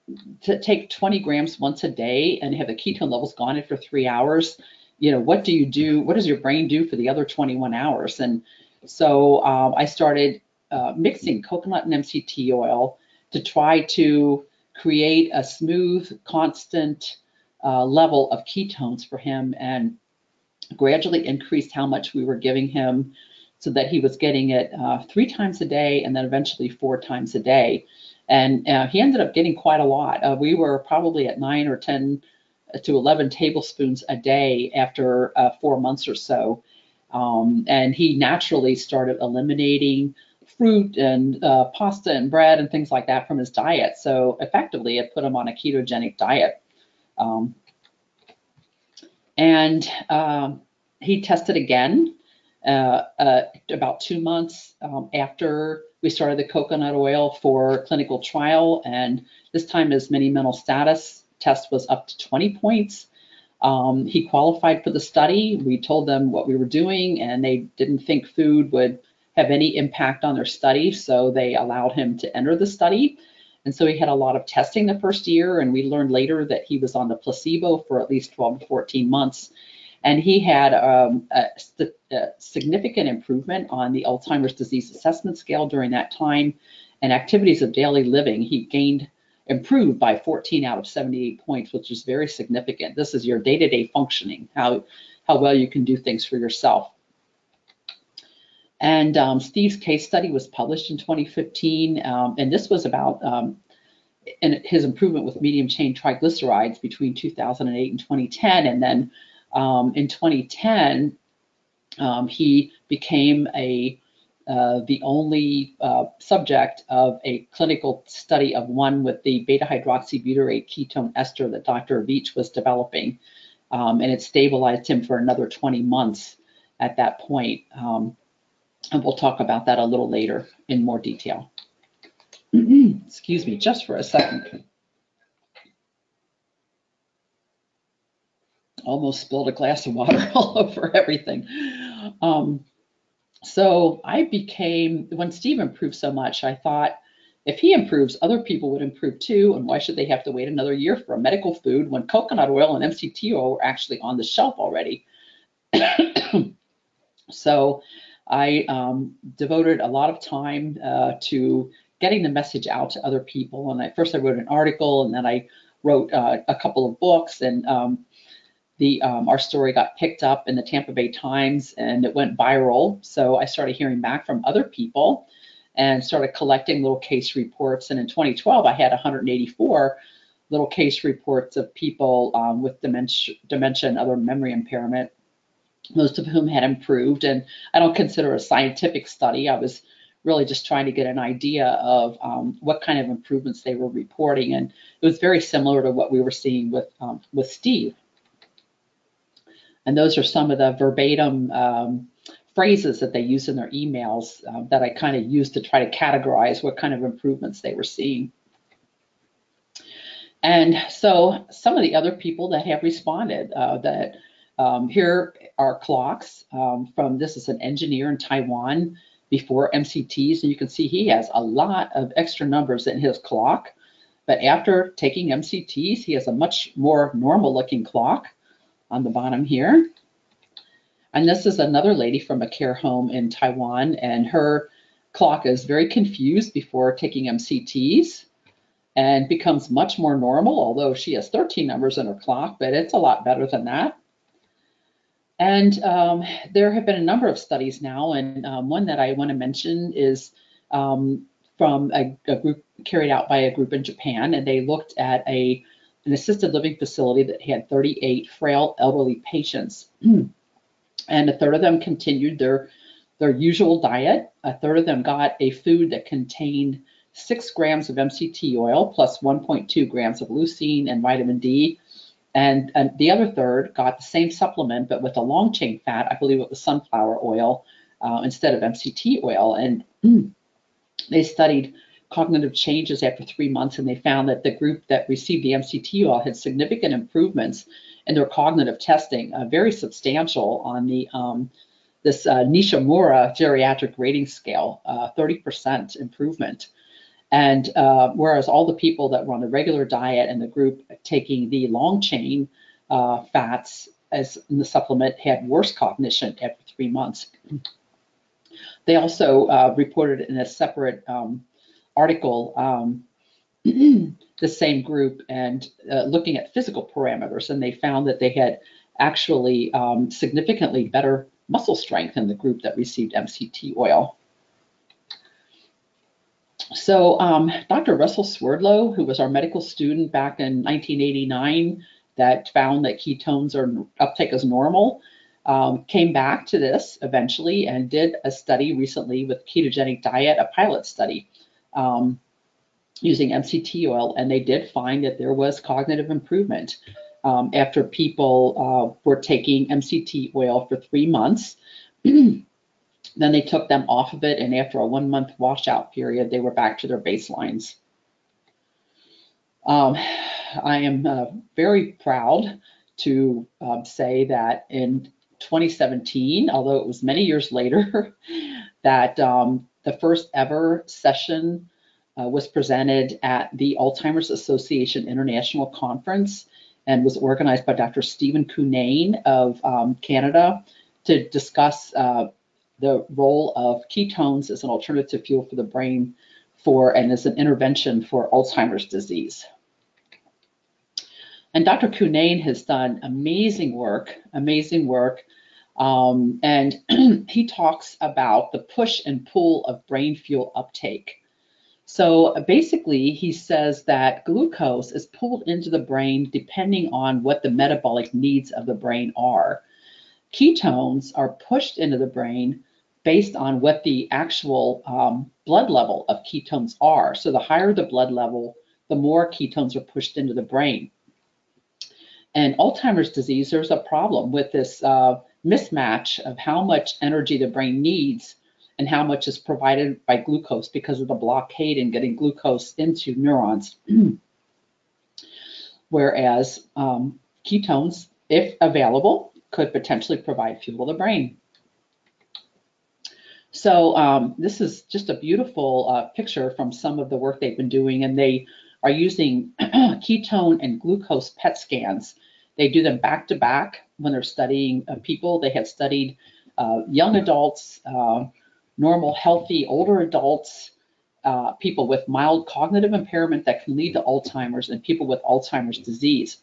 to take twenty grams once a day and have the ketone levels gone in for three hours, you know, what do you do? What does your brain do for the other twenty-one hours? And so um, I started uh, mixing coconut and M C T oil to try to create a smooth, constant uh, level of ketones for him, and gradually increased how much we were giving him so that he was getting it uh, three times a day and then eventually four times a day. And uh, he ended up getting quite a lot. Uh, we were probably at nine or ten to eleven tablespoons a day after uh, four months or so. Um, and he naturally started eliminating fruit and uh, pasta and bread and things like that from his diet. So effectively, it put him on a ketogenic diet. Um, and uh, he tested again uh, uh, about two months um, after we started the coconut oil for clinical trial. And this time his Mini Mental Status Test was up to twenty points. Um, he qualified for the study. We told them what we were doing, and they didn't think food would have any impact on their study, so they allowed him to enter the study. And so he had a lot of testing the first year, and we learned later that he was on the placebo for at least twelve to fourteen months. And he had um, a, a significant improvement on the Alzheimer's disease assessment scale during that time, and activities of daily living, he gained, improved by fourteen out of seventy-eight points, which is very significant. This is your day-to-day functioning, how, how well you can do things for yourself. And um, Steve's case study was published in twenty fifteen, um, and this was about um, and his improvement with medium-chain triglycerides between two thousand eight and twenty ten. And then um, in twenty ten, um, he became a uh, the only uh, subject of a clinical study of one with the beta-hydroxybutyrate ketone ester that Doctor Veech was developing, um, and it stabilized him for another twenty months at that point. Um, And we'll talk about that a little later in more detail. Excuse me, just for a second. Almost spilled a glass of water all over everything. Um, so I became, when Steve improved so much, I thought, If he improves, other people would improve too, and why should they have to wait another year for a medical food when coconut oil and M C T oil were actually on the shelf already? So I um, devoted a lot of time uh, to getting the message out to other people. And I, first I wrote an article, and then I wrote uh, a couple of books, and um, the um, our story got picked up in the Tampa Bay Times, and it went viral. So I started hearing back from other people and started collecting little case reports. And in twenty twelve, I had one hundred eighty-four little case reports of people um, with dementia, dementia and other memory impairment, most of whom had improved. And I don't consider a scientific study. I was really just trying to get an idea of um, what kind of improvements they were reporting. And it was very similar to what we were seeing with, um, with Steve. And those are some of the verbatim um, phrases that they use in their emails uh, that I kind of used to try to categorize what kind of improvements they were seeing. And so some of the other people that have responded uh, that um, here are clocks um, from, this is an engineer in Taiwan before M C Ts, and you can see he has a lot of extra numbers in his clock, but after taking M C Ts, he has a much more normal looking clock on the bottom here. And this is another lady from a care home in Taiwan, and her clock is very confused before taking M C Ts and becomes much more normal, although she has thirteen numbers in her clock, but it's a lot better than that. And um, there have been a number of studies now, and um, one that I want to mention is um, from a, a group carried out by a group in Japan, and they looked at a, an assisted living facility that had thirty-eight frail elderly patients. And a third of them continued their, their usual diet. A third of them got a food that contained six grams of M C T oil plus one point two grams of leucine and vitamin D. And, and the other third got the same supplement, but with a long chain fat, I believe it was sunflower oil uh, instead of M C T oil. And they studied cognitive changes after three months, and they found that the group that received the M C T oil had significant improvements and their cognitive testing, uh, very substantial on the um, this uh, Nishimura geriatric rating scale, uh, thirty percent improvement. And uh, whereas all the people that were on the regular diet and the group taking the long chain uh, fats as in the supplement had worse cognition after three months. They also uh, reported in a separate um, article um, the same group and uh, looking at physical parameters, and they found that they had actually um, significantly better muscle strength in the group that received M C T oil. So um, Doctor Russell Swerdlow, who was our medical student back in nineteen eighty-nine that found that ketones or uptake is normal, um, came back to this eventually and did a study recently with ketogenic diet, a pilot study. Um, using M C T oil, and they did find that there was cognitive improvement um, after people uh, were taking M C T oil for three months. Then they took them off of it, and after a one-month washout period, they were back to their baselines. Um, I am uh, very proud to um, say that in twenty seventeen, although it was many years later, that um, the first ever session uh, was presented at the Alzheimer's Association International Conference and was organized by Doctor Stephen Cunane of um, Canada to discuss uh, the role of ketones as an alternative fuel for the brain for and as an intervention for Alzheimer's disease. And Doctor Cunane has done amazing work, amazing work. Um, and he talks about the push and pull of brain fuel uptake. So basically, he says that glucose is pulled into the brain depending on what the metabolic needs of the brain are. Ketones are pushed into the brain based on what the actual um, blood level of ketones are. So the higher the blood level, the more ketones are pushed into the brain. And Alzheimer's disease, there's a problem with this uh, mismatch of how much energy the brain needs and how much is provided by glucose because of the blockade in getting glucose into neurons. Whereas um, ketones, if available, could potentially provide fuel to the brain. So um, this is just a beautiful uh, picture from some of the work they've been doing, and they are using ketone and glucose P E T scans. They do them back to back when they're studying uh, people. They had studied uh, young adults, uh, normal, healthy, older adults, uh, people with mild cognitive impairment that can lead to Alzheimer's, and people with Alzheimer's disease.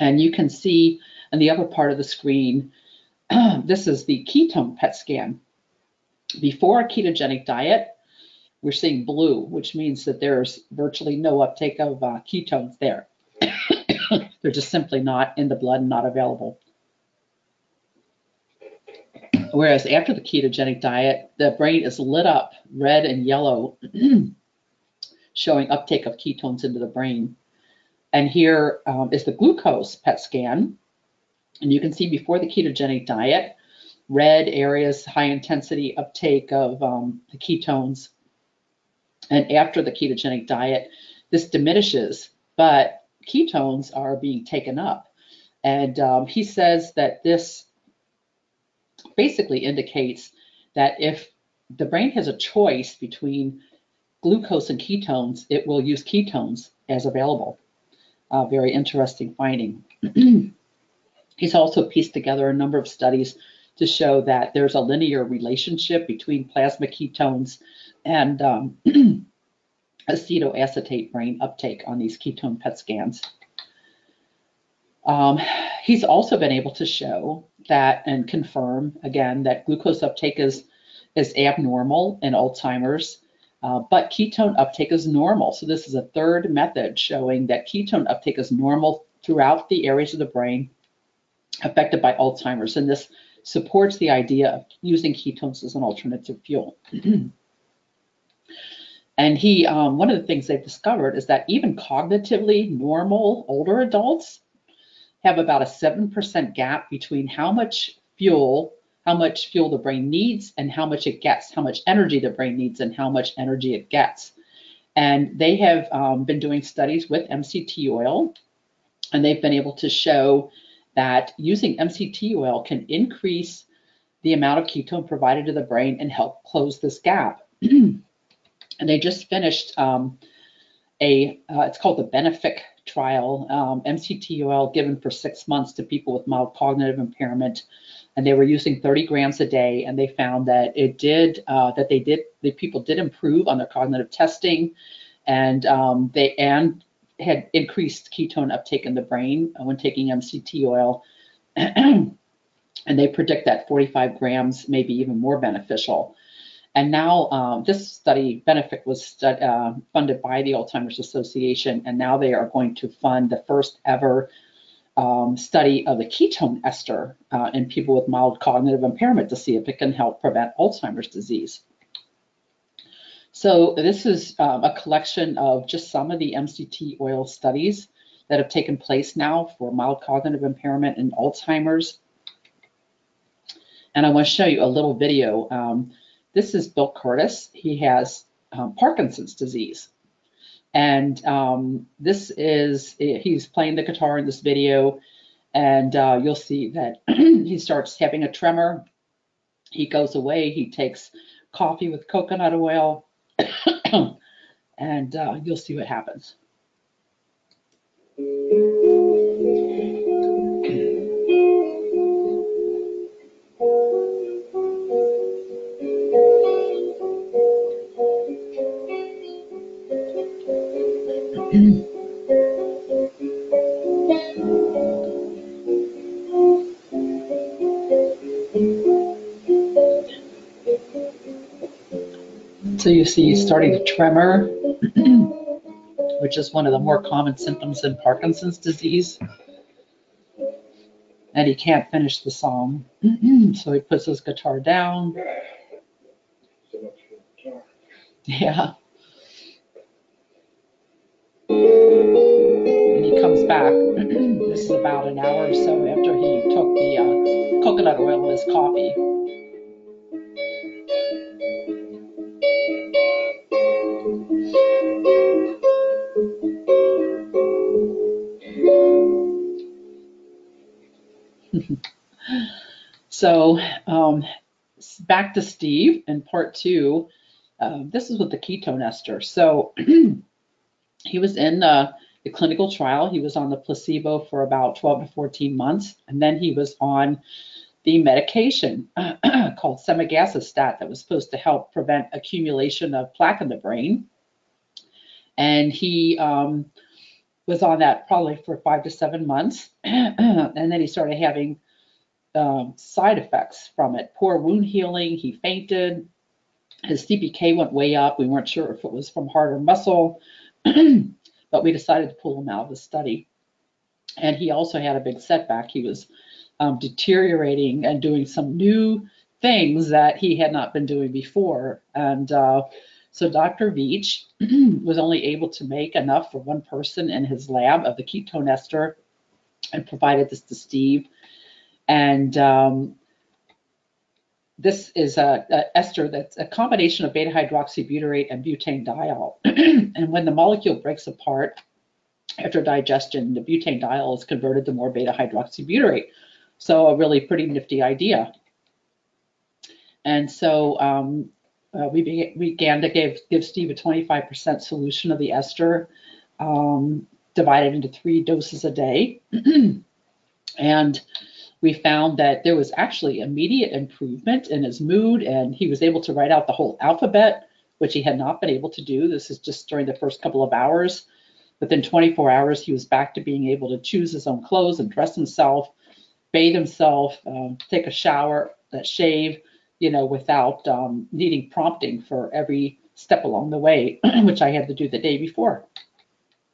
And you can see in the other part of the screen, this is the ketone P E T scan. Before a ketogenic diet, we're seeing blue, which means that there's virtually no uptake of uh, ketones there. They're just simply not in the blood and not available. Whereas after the ketogenic diet, the brain is lit up red and yellow, showing uptake of ketones into the brain. And here um, is the glucose P E T scan. And you can see before the ketogenic diet, red areas, high intensity uptake of um, the ketones. And after the ketogenic diet, this diminishes, but ketones are being taken up. And um, he says that this basically indicates that if the brain has a choice between glucose and ketones, it will use ketones as available. Uh, very interesting finding. He's also pieced together a number of studies to show that there's a linear relationship between plasma ketones and um, acetoacetate brain uptake on these ketone P E T scans. Um, he's also been able to show that and confirm, again, that glucose uptake is, is abnormal in Alzheimer's, uh, but ketone uptake is normal. So this is a third method showing that ketone uptake is normal throughout the areas of the brain affected by Alzheimer's. And this supports the idea of using ketones as an alternative fuel. And he, um, one of the things they've discovered is that even cognitively normal older adults have about a seven percent gap between how much fuel, how much fuel the brain needs and how much it gets, how much energy the brain needs and how much energy it gets. And they have um, been doing studies with M C T oil, and they've been able to show that using M C T oil can increase the amount of ketone provided to the brain and help close this gap. And they just finished um, a, uh, it's called the BENEFIC trial, um, M C T oil given for six months to people with mild cognitive impairment. And they were using thirty grams a day, and they found that it did, uh, that they did, the people did improve on their cognitive testing, and um, they, and had increased ketone uptake in the brain when taking M C T oil. And they predict that forty-five grams may be even more beneficial. And now um, this study, BENEFIC, was uh, funded by the Alzheimer's Association, and now they are going to fund the first ever um, study of the ketone ester uh, in people with mild cognitive impairment to see if it can help prevent Alzheimer's disease. So this is um, a collection of just some of the M C T oil studies that have taken place now for mild cognitive impairment and Alzheimer's. And I want to show you a little video. Um, this is Bill Curtis. He has um, Parkinson's disease. And um, this is, he's playing the guitar in this video. And uh, you'll see that he starts having a tremor. He goes away. He takes coffee with coconut oil. And uh, you'll see what happens. So you see he's starting to tremor, which is one of the more common symptoms in Parkinson's disease. And he can't finish the song. So he puts his guitar down. Yeah. And he comes back. This is about an hour or so after he took the uh, coconut oil with his coffee. So um, back to Steve in part two. Uh, this is with the ketone ester. So he was in uh, the clinical trial. He was on the placebo for about twelve to fourteen months, and then he was on the medication called semigacistat that was supposed to help prevent accumulation of plaque in the brain. And he um, was on that probably for five to seven months, and then he started having um, side effects from it. Poor wound healing, he fainted, his C P K went way up. We weren't sure if it was from heart or muscle, but we decided to pull him out of the study. And he also had a big setback. He was um, deteriorating and doing some new things that he had not been doing before. And uh, so Doctor Veech was only able to make enough for one person in his lab of the ketone ester and provided this to Steve. And um, this is a, a ester that's a combination of beta-hydroxybutyrate and butanediol. And when the molecule breaks apart after digestion, the butanediol is converted to more beta-hydroxybutyrate. So a really pretty nifty idea. And so um, uh, we be began to give, give Steve a twenty-five percent solution of the ester, um, divided into three doses a day. And we found that there was actually immediate improvement in his mood, and he was able to write out the whole alphabet, which he had not been able to do. This is just during the first couple of hours. Within twenty-four hours, he was back to being able to choose his own clothes and dress himself, bathe himself, um, take a shower, uh, shave, you know, without um, needing prompting for every step along the way, which I had to do the day before.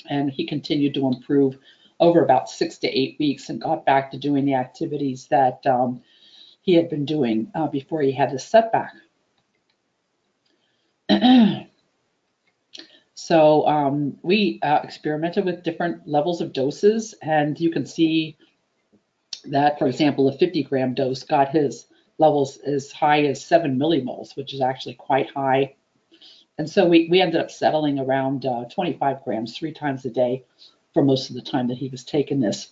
And he continued to improve over about six to eight weeks and got back to doing the activities that um, he had been doing uh, before he had this setback. So um, we uh, experimented with different levels of doses, and you can see that, for example, a fifty gram dose got his levels as high as seven millimoles, which is actually quite high. And so we, we ended up settling around uh, twenty-five grams three times a day for most of the time that he was taking this.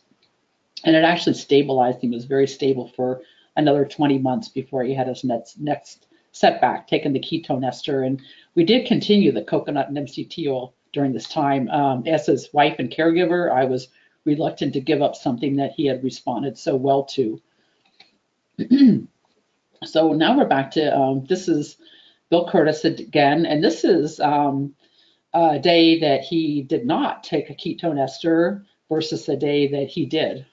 And it actually stabilized him. It was very stable for another twenty months before he had his next, next setback, taking the ketone ester. And we did continue the coconut and M C T oil during this time. Um, as his wife and caregiver, I was reluctant to give up something that he had responded so well to. So now we're back to, um, this is Bill Curtis again, and this is, um, a day that he did not take a ketone ester versus the day that he did.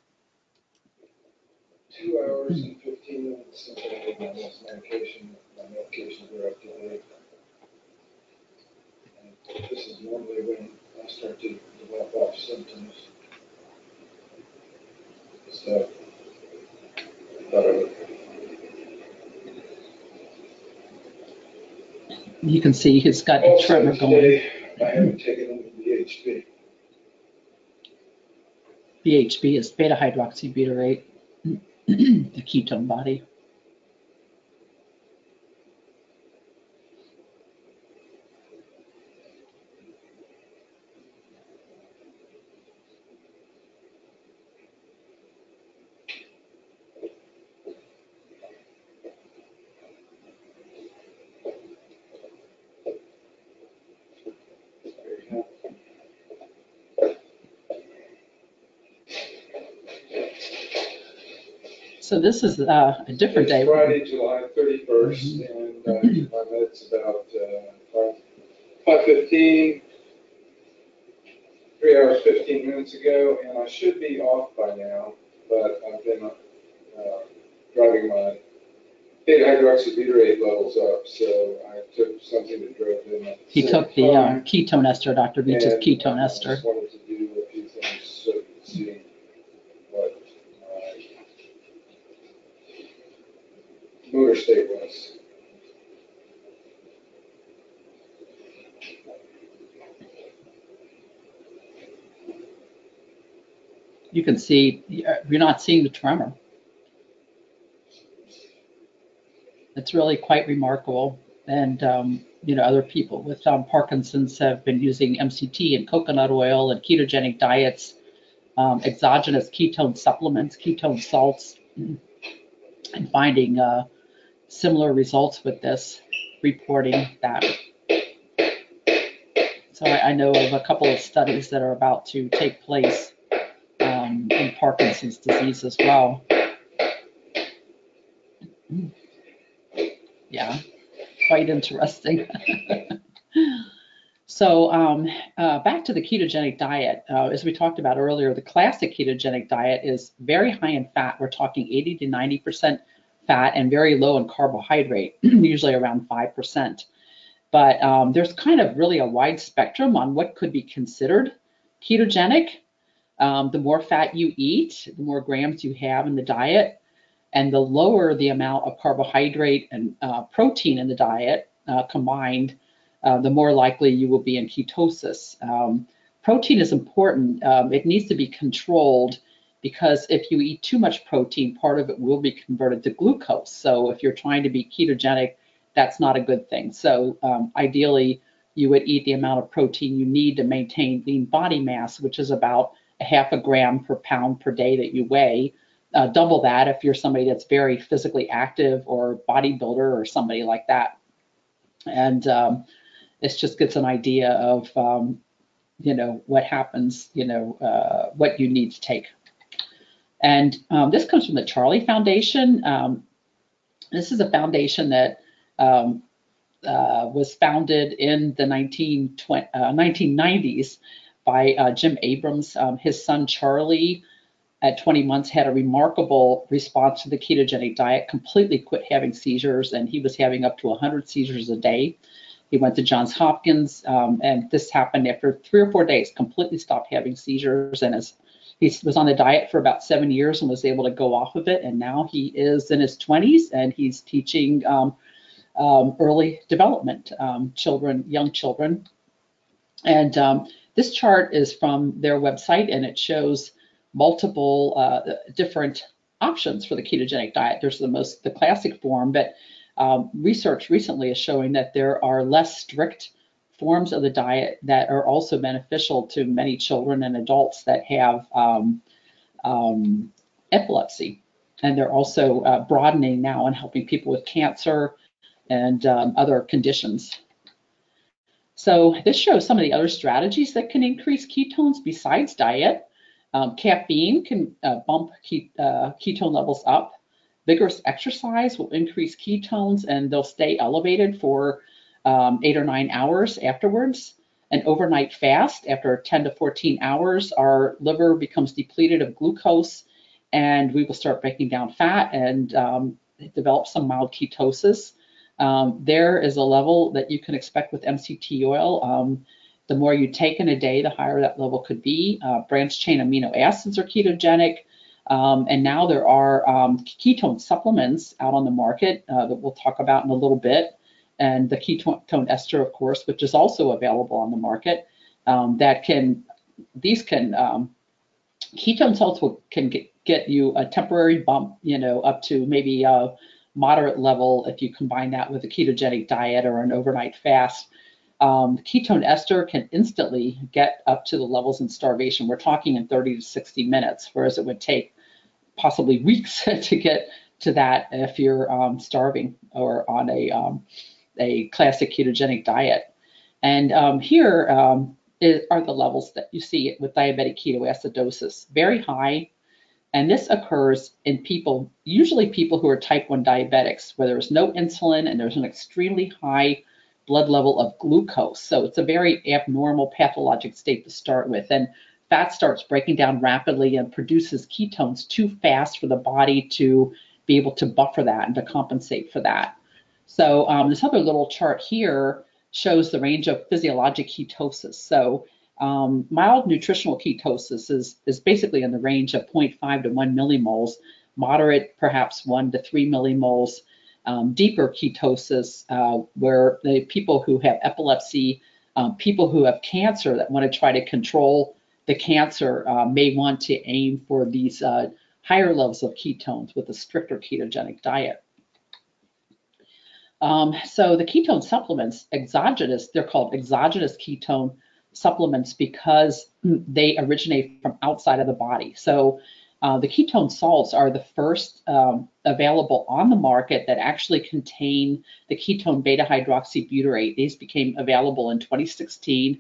Two hours and fifteen minutes since I did my last medication. My medications were up to date. And this is normally when I start to develop off symptoms. So I thought I would. You can see he's got a tremor going. I haven't taken B H B. B H B is beta-hydroxybutyrate, the ketone body. So this is uh, a different day. It's Friday, July thirty-first, mm -hmm. and uh, my med's about uh, five fifteen, three hours, fifteen minutes ago, and I should be off by now, but I've been uh, driving my beta hydroxybutyrate levels up, so I took something that drove them up. He took the uh, ketone ester, Doctor Veach's ketone ester. I just wanted to do a few things so you could see what motor state was. You can see, you're not seeing the tremor. It's really quite remarkable. And, um, you know, other people with um, Parkinson's have been using M C T and coconut oil and ketogenic diets, um, exogenous ketone supplements, ketone salts, and finding uh, similar results with this reporting that. So I know of a couple of studies that are about to take place um, in Parkinson's disease as well. Yeah, quite interesting. So um, uh, back to the ketogenic diet, uh, as we talked about earlier, the classic ketogenic diet is very high in fat. We're talking eighty to ninety percent fat and very low in carbohydrate, usually around five percent. But um, there's kind of really a wide spectrum on what could be considered ketogenic. Um, the more fat you eat, the more grams you have in the diet, and the lower the amount of carbohydrate and uh, protein in the diet uh, combined, Uh, the more likely you will be in ketosis. Um, protein is important. Um, it needs to be controlled because if you eat too much protein, part of it will be converted to glucose. So if you're trying to be ketogenic, that's not a good thing. So um, ideally, you would eat the amount of protein you need to maintain lean body mass, which is about a half a gram per pound per day that you weigh. Uh, double that if you're somebody that's very physically active or bodybuilder or somebody like that. And um, it just gets an idea of, um, you know, what happens, you know, uh, what you need to take. And um, this comes from the Charlie Foundation. Um, this is a foundation that um, uh, was founded in the nineteen nineties by uh, Jim Abrams. Um, his son, Charlie, at twenty months, had a remarkable response to the ketogenic diet, completely quit having seizures, and he was having up to one hundred seizures a day. He went to Johns Hopkins, um, and this happened after three or four days, completely stopped having seizures. And as he was on the diet for about seven years and was able to go off of it. And now he is in his twenties and he's teaching um, um, early development, um, children, young children. And um, this chart is from their website, and it shows multiple uh, different options for the ketogenic diet. There's the most, the classic form, but Um, research recently is showing that there are less strict forms of the diet that are also beneficial to many children and adults that have um, um, epilepsy. And they're also uh, broadening now and helping people with cancer and um, other conditions. So this shows some of the other strategies that can increase ketones besides diet. Um, caffeine can uh, bump ke uh, ketone levels up. Vigorous exercise will increase ketones, and they'll stay elevated for um, eight or nine hours afterwards. An overnight fast after ten to fourteen hours, our liver becomes depleted of glucose, and we will start breaking down fat and um, develop some mild ketosis. Um, there is a level that you can expect with M C T oil. Um, the more you take in a day, the higher that level could be. Uh, branch chain amino acids are ketogenic. Um, and now there are um, ketone supplements out on the market uh, that we'll talk about in a little bit. And the ketone ester, of course, which is also available on the market, um, that can, these can, um, ketone salts will, can get, get you a temporary bump, you know, up to maybe a moderate level if you combine that with a ketogenic diet or an overnight fast. Um, ketone ester can instantly get up to the levels in starvation. We're talking in thirty to sixty minutes, whereas it would take possibly weeks to get to that if you're um, starving or on a, um, a classic ketogenic diet. And um, here um, is, are the levels that you see with diabetic ketoacidosis, very high. And this occurs in people, usually people who are type one diabetics, where there's no insulin and there's an extremely high blood level of glucose. So it's a very abnormal pathologic state to start with. And fat starts breaking down rapidly and produces ketones too fast for the body to be able to buffer that and to compensate for that. So um, this other little chart here shows the range of physiologic ketosis. So um, mild nutritional ketosis is, is basically in the range of zero point five to one millimoles, moderate perhaps one to three millimoles. Um, deeper ketosis, uh, where the people who have epilepsy, um, people who have cancer that want to try to control the cancer uh, may want to aim for these uh, higher levels of ketones with a stricter ketogenic diet. Um, so the ketone supplements, exogenous, they're called exogenous ketone supplements because they originate from outside of the body. So Uh, the ketone salts are the first um, available on the market that actually contain the ketone beta-hydroxybutyrate. These became available in twenty sixteen.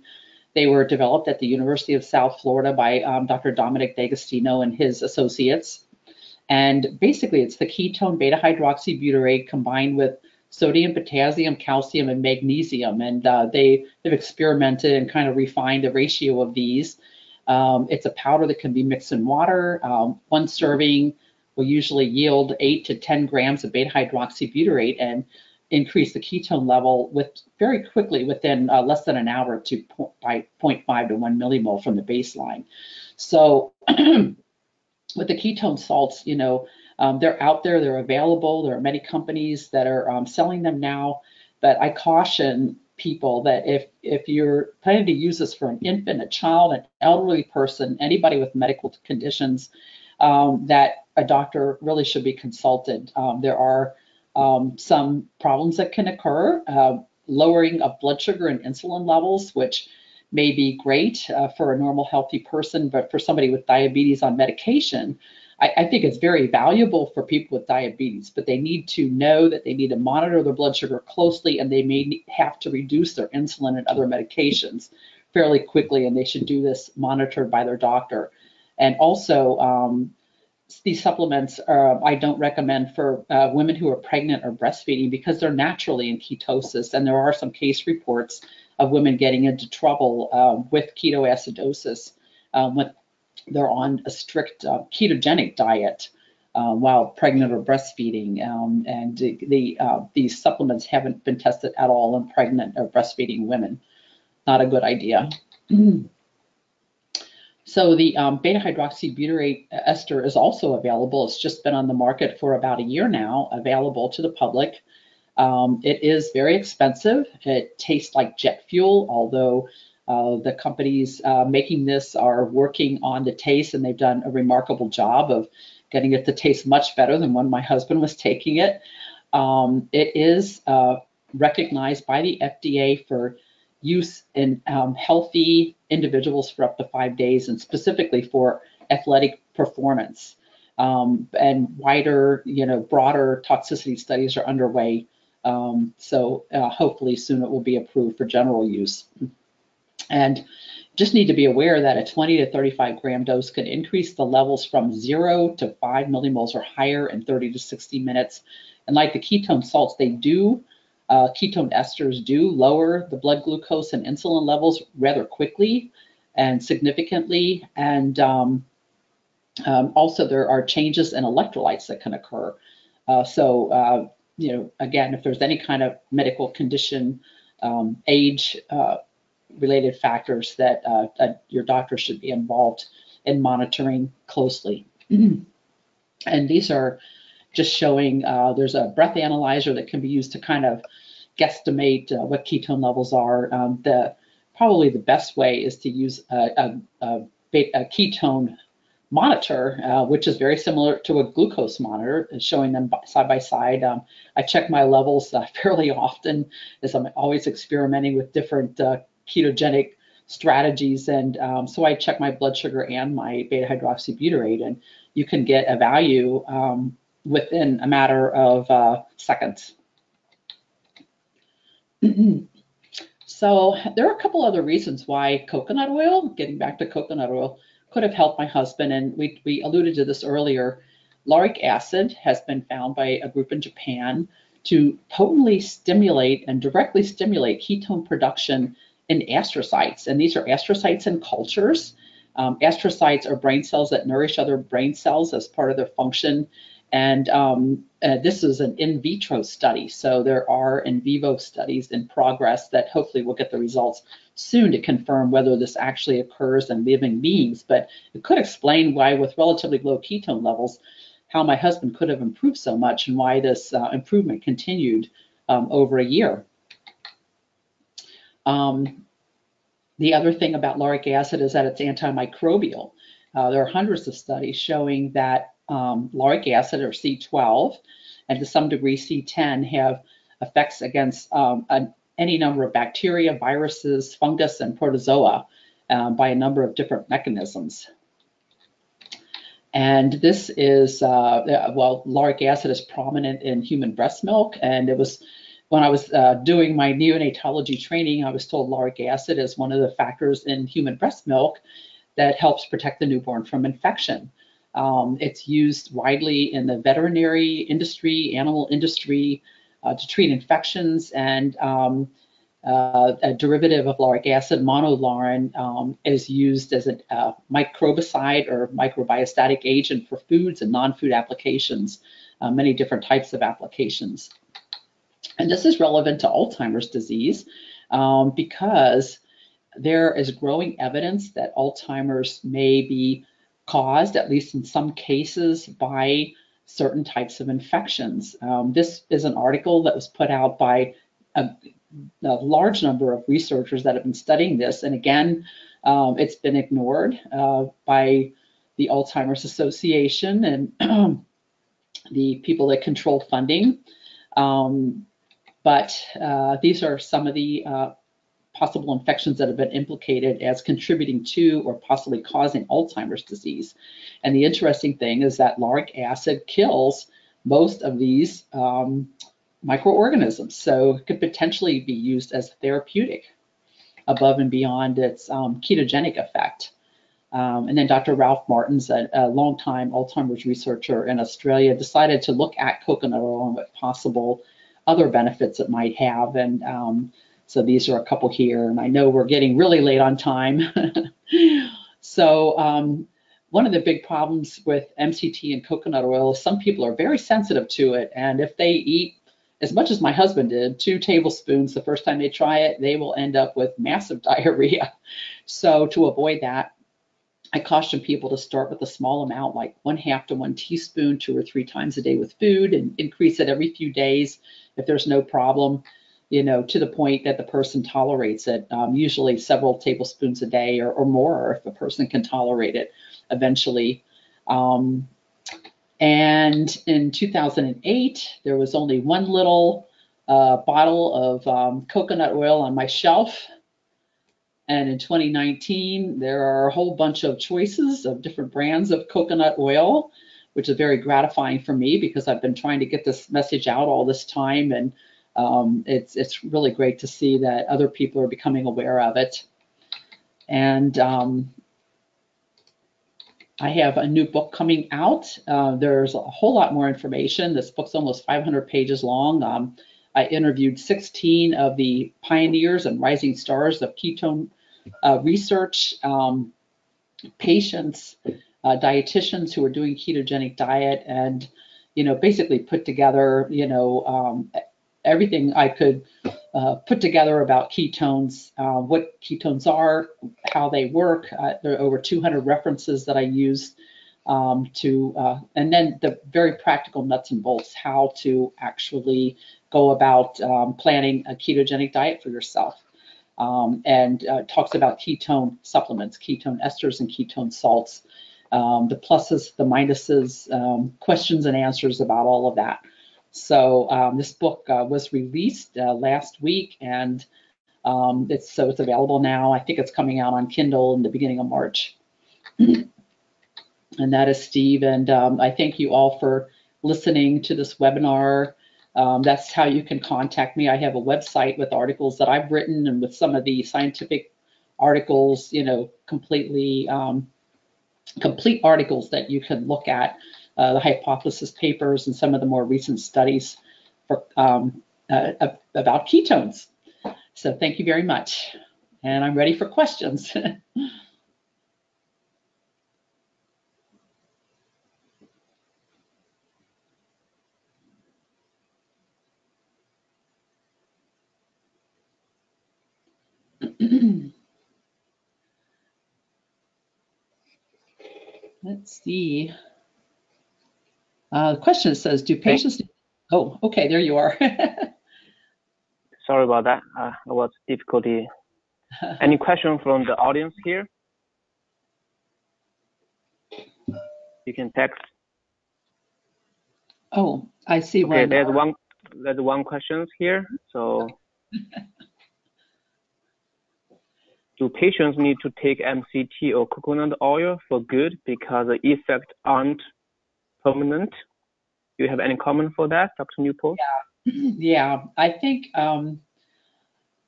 They were developed at the University of South Florida by um, Doctor Dominic D'Agostino and his associates. And basically, it's the ketone beta-hydroxybutyrate combined with sodium, potassium, calcium, and magnesium. And uh, they have experimented and kind of refined the ratio of these. Um, it's a powder that can be mixed in water. Um, one serving will usually yield eight to ten grams of beta-hydroxybutyrate and increase the ketone level with very quickly within uh, less than an hour to po by zero point five to one millimole from the baseline. So with the ketone salts, you know, um, they're out there, they're available. There are many companies that are um, selling them now, but I caution people that if if you're planning to use this for an infant, a child, an elderly person, anybody with medical conditions, um, that a doctor really should be consulted. Um, there are um, some problems that can occur, uh, lowering of blood sugar and insulin levels, which may be great uh, for a normal healthy person, but for somebody with diabetes on medication, I, I think it's very valuable for people with diabetes, but they need to know that they need to monitor their blood sugar closely, and they may have to reduce their insulin and other medications fairly quickly, and they should do this monitored by their doctor. And also, um, these supplements are, I don't recommend for uh, women who are pregnant or breastfeeding, because they're naturally in ketosis, and there are some case reports of women getting into trouble uh, with ketoacidosis um, with they're on a strict uh, ketogenic diet uh, while pregnant or breastfeeding, um, and the uh, these supplements haven't been tested at all in pregnant or breastfeeding women. Not a good idea. So the um, beta-hydroxybutyrate ester is also available. It's just been on the market for about a year now, available to the public. Um, it is very expensive. It tastes like jet fuel, although Uh, the companies uh, making this are working on the taste, and they've done a remarkable job of getting it to taste much better than when my husband was taking it. Um, it is uh, recognized by the F D A for use in um, healthy individuals for up to five days, and specifically for athletic performance. Um, and wider, you know, broader toxicity studies are underway. Um, so uh, hopefully soon it will be approved for general use. And just need to be aware that a twenty to thirty-five gram dose can increase the levels from zero to five millimoles or higher in thirty to sixty minutes. And like the ketone salts, they do, uh, ketone esters do lower the blood glucose and insulin levels rather quickly and significantly. And um, um, also there are changes in electrolytes that can occur. Uh, so, uh, you know, again, if there's any kind of medical condition, um, age, uh, related factors that uh, uh, your doctor should be involved in monitoring closely. And these are just showing, uh, there's a breath analyzer that can be used to kind of guesstimate uh, what ketone levels are. Um, the probably the best way is to use a, a, a ketone monitor, uh, which is very similar to a glucose monitor, showing them side by side. Um, I check my levels uh, fairly often, as I'm always experimenting with different uh, ketogenic strategies, and um, so I check my blood sugar and my beta-hydroxybutyrate, and you can get a value um, within a matter of uh, seconds. So there are a couple other reasons why coconut oil, getting back to coconut oil, could have helped my husband, and we, we alluded to this earlier. Lauric acid has been found by a group in Japan to potently stimulate and directly stimulate ketone production in astrocytes, and these are astrocytes in cultures. Um, astrocytes are brain cells that nourish other brain cells as part of their function, and um, uh, this is an in vitro study, so there are in vivo studies in progress that hopefully we'll get the results soon to confirm whether this actually occurs in living beings, but it could explain why with relatively low ketone levels, how my husband could have improved so much and why this uh, improvement continued um, over a year. Um, the other thing about lauric acid is that it's antimicrobial. Uh, there are hundreds of studies showing that um, lauric acid, or C twelve, and to some degree C ten, have effects against um, a, any number of bacteria, viruses, fungus, and protozoa um, by a number of different mechanisms. And this is, uh, well, lauric acid is prominent in human breast milk. And it was, when I was uh, doing my neonatology training, I was told lauric acid is one of the factors in human breast milk that helps protect the newborn from infection. Um, it's used widely in the veterinary industry, animal industry, uh, to treat infections, and um, uh, a derivative of lauric acid, monolaurin, um, is used as a uh, microbicide or microbiostatic agent for foods and non-food applications, uh, many different types of applications. And this is relevant to Alzheimer's disease um, because there is growing evidence that Alzheimer's may be caused, at least in some cases, by certain types of infections. Um, this is an article that was put out by a, a large number of researchers that have been studying this. And again, um, it's been ignored uh, by the Alzheimer's Association and the people that control funding. Um, but uh, these are some of the uh, possible infections that have been implicated as contributing to or possibly causing Alzheimer's disease. And the interesting thing is that lauric acid kills most of these um, microorganisms, so it could potentially be used as therapeutic above and beyond its um, ketogenic effect. Um, and then Doctor Ralph Martins, a, a longtime Alzheimer's researcher in Australia, decided to look at coconut oil and what possible other benefits it might have. And um, so these are a couple here, and I know we're getting really late on time. So um, one of the big problems with M C T and coconut oil is some people are very sensitive to it, and if they eat as much as my husband did, two tablespoons the first time they try it, they will end up with massive diarrhea. So to avoid that, I caution people to start with a small amount, like one half to one teaspoon, two or three times a day with food, and increase it every few days if there's no problem, you know, to the point that the person tolerates it, um, usually several tablespoons a day or, or more if the person can tolerate it eventually. Um, and in two thousand eight, there was only one little uh, bottle of um, coconut oil on my shelf. And in twenty nineteen, there are a whole bunch of choices of different brands of coconut oil, which is very gratifying for me because I've been trying to get this message out all this time. And um, it's, it's really great to see that other people are becoming aware of it. And um, I have a new book coming out. Uh, there's a whole lot more information. This book's almost five hundred pages long. Um, I interviewed sixteen of the pioneers and rising stars of ketone Uh, research, um, patients, uh, dietitians who are doing ketogenic diet, and, you know, basically put together, you know, um, everything I could uh, put together about ketones, uh, what ketones are, how they work. Uh, there are over two hundred references that I used um, to, uh, and then the very practical nuts and bolts, how to actually go about um, planning a ketogenic diet for yourself. Um, and uh, talks about ketone supplements, ketone esters and ketone salts, um, the pluses, the minuses, um, questions and answers about all of that. So um, this book uh, was released uh, last week, and um, it's, so it's available now. I think it's coming out on Kindle in the beginning of March. And that is Steve, and um, I thank you all for listening to this webinar. Um, that's how you can contact me. I have a website with articles that I've written and with some of the scientific articles, you know, completely um, complete articles that you can look at, uh, the hypothesis papers and some of the more recent studies for, um, uh, about ketones. So thank you very much. And I'm ready for questions. Let's see. Uh, the question says, do patients... Hey. Oh, okay, there you are. Sorry about that. Uh, it was difficulty. Any question from the audience here? You can text. Oh, I see. Okay, one. There's one, there's one question here. So... Do patients need to take M C T or coconut oil for good because the effects aren't permanent? Do you have any comment for that, Doctor Newport? Yeah, yeah. I think um,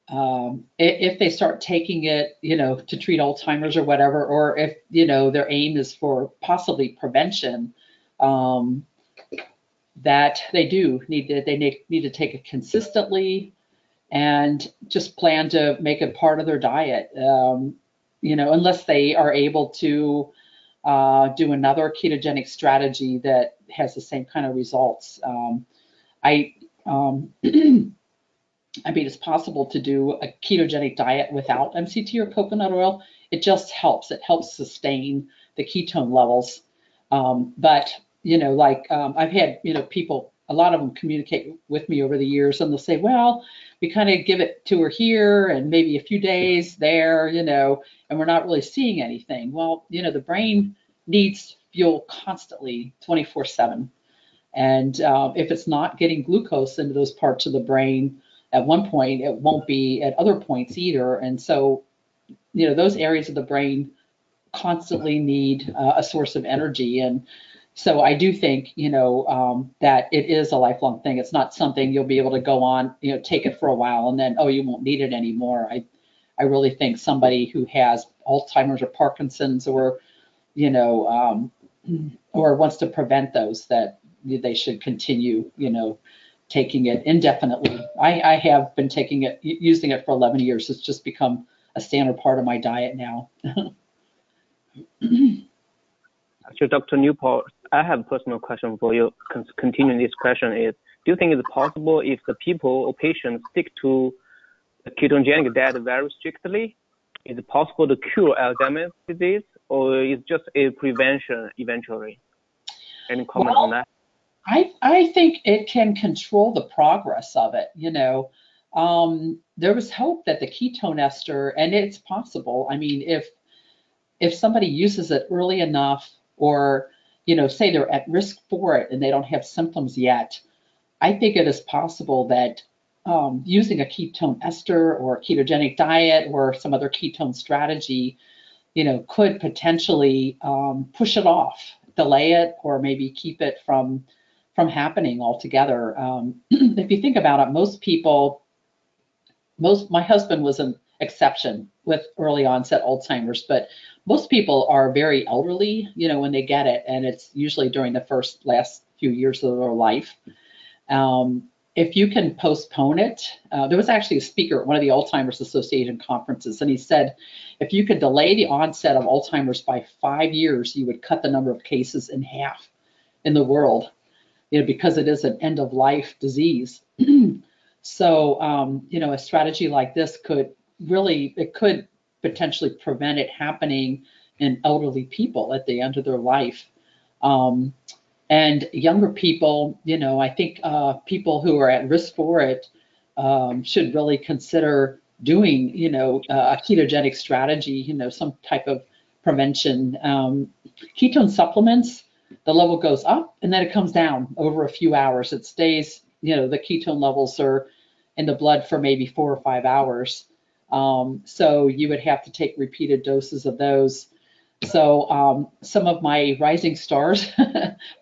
um, if they start taking it, you know, to treat Alzheimer's or whatever, or if, you know, their aim is for possibly prevention, um, that they do need to, they need to take it consistently and just plan to make it part of their diet, um, you know, unless they are able to uh, do another ketogenic strategy that has the same kind of results. Um, I, um, I mean, it's possible to do a ketogenic diet without M C T or coconut oil. It just helps. It helps sustain the ketone levels. Um, but, you know, like um, I've had, you know, people, a lot of them communicate with me over the years, and they'll say, well, we kind of give it to her here and maybe a few days there, you know, and we're not really seeing anything. Well, you know, the brain needs fuel constantly, twenty-four seven. And uh, if it's not getting glucose into those parts of the brain at one point, it won't be at other points either. And so, you know, those areas of the brain constantly need uh, a source of energy. And so I do think, you know, um, that it is a lifelong thing. It's not something you'll be able to go on, you know, take it for a while and then, oh, you won't need it anymore. I, I really think somebody who has Alzheimer's or Parkinson's or, you know, um, or wants to prevent those, that they should continue, you know, taking it indefinitely. I, I have been taking it, using it for eleven years. It's just become a standard part of my diet now. So, Doctor Newport, I have a personal question for you. Continuing this question is, do you think it's possible if the people or patients stick to the ketogenic diet very strictly, is it possible to cure Alzheimer's disease, or is it just a prevention eventually? Any comment well, on that? I, I think it can control the progress of it. You know, um, there was hope that the ketone ester, and it's possible. I mean, if if somebody uses it early enough, or, you know, say they're at risk for it and they don't have symptoms yet, I think it is possible that um, using a ketone ester or a ketogenic diet or some other ketone strategy, you know, could potentially um, push it off, delay it, or maybe keep it from from happening altogether. Um, if you think about it, most people, most my husband was an exception with early onset Alzheimer's, but most people are very elderly, you know, when they get it, and it's usually during the first last few years of their life. Um, if you can postpone it, uh, there was actually a speaker at one of the Alzheimer's Association conferences, and he said, if you could delay the onset of Alzheimer's by five years, you would cut the number of cases in half in the world, you know, because it is an end of life disease. So, um, you know, a strategy like this could really, it could potentially prevent it happening in elderly people at the end of their life. Um, and younger people, you know, I think uh, people who are at risk for it um, should really consider doing, you know, uh, a ketogenic strategy, you know, some type of prevention. Um, ketone supplements, the level goes up and then it comes down over a few hours. It stays, you know, the ketone levels are in the blood for maybe four or five hours. Um, so you would have to take repeated doses of those. So um, some of my rising stars,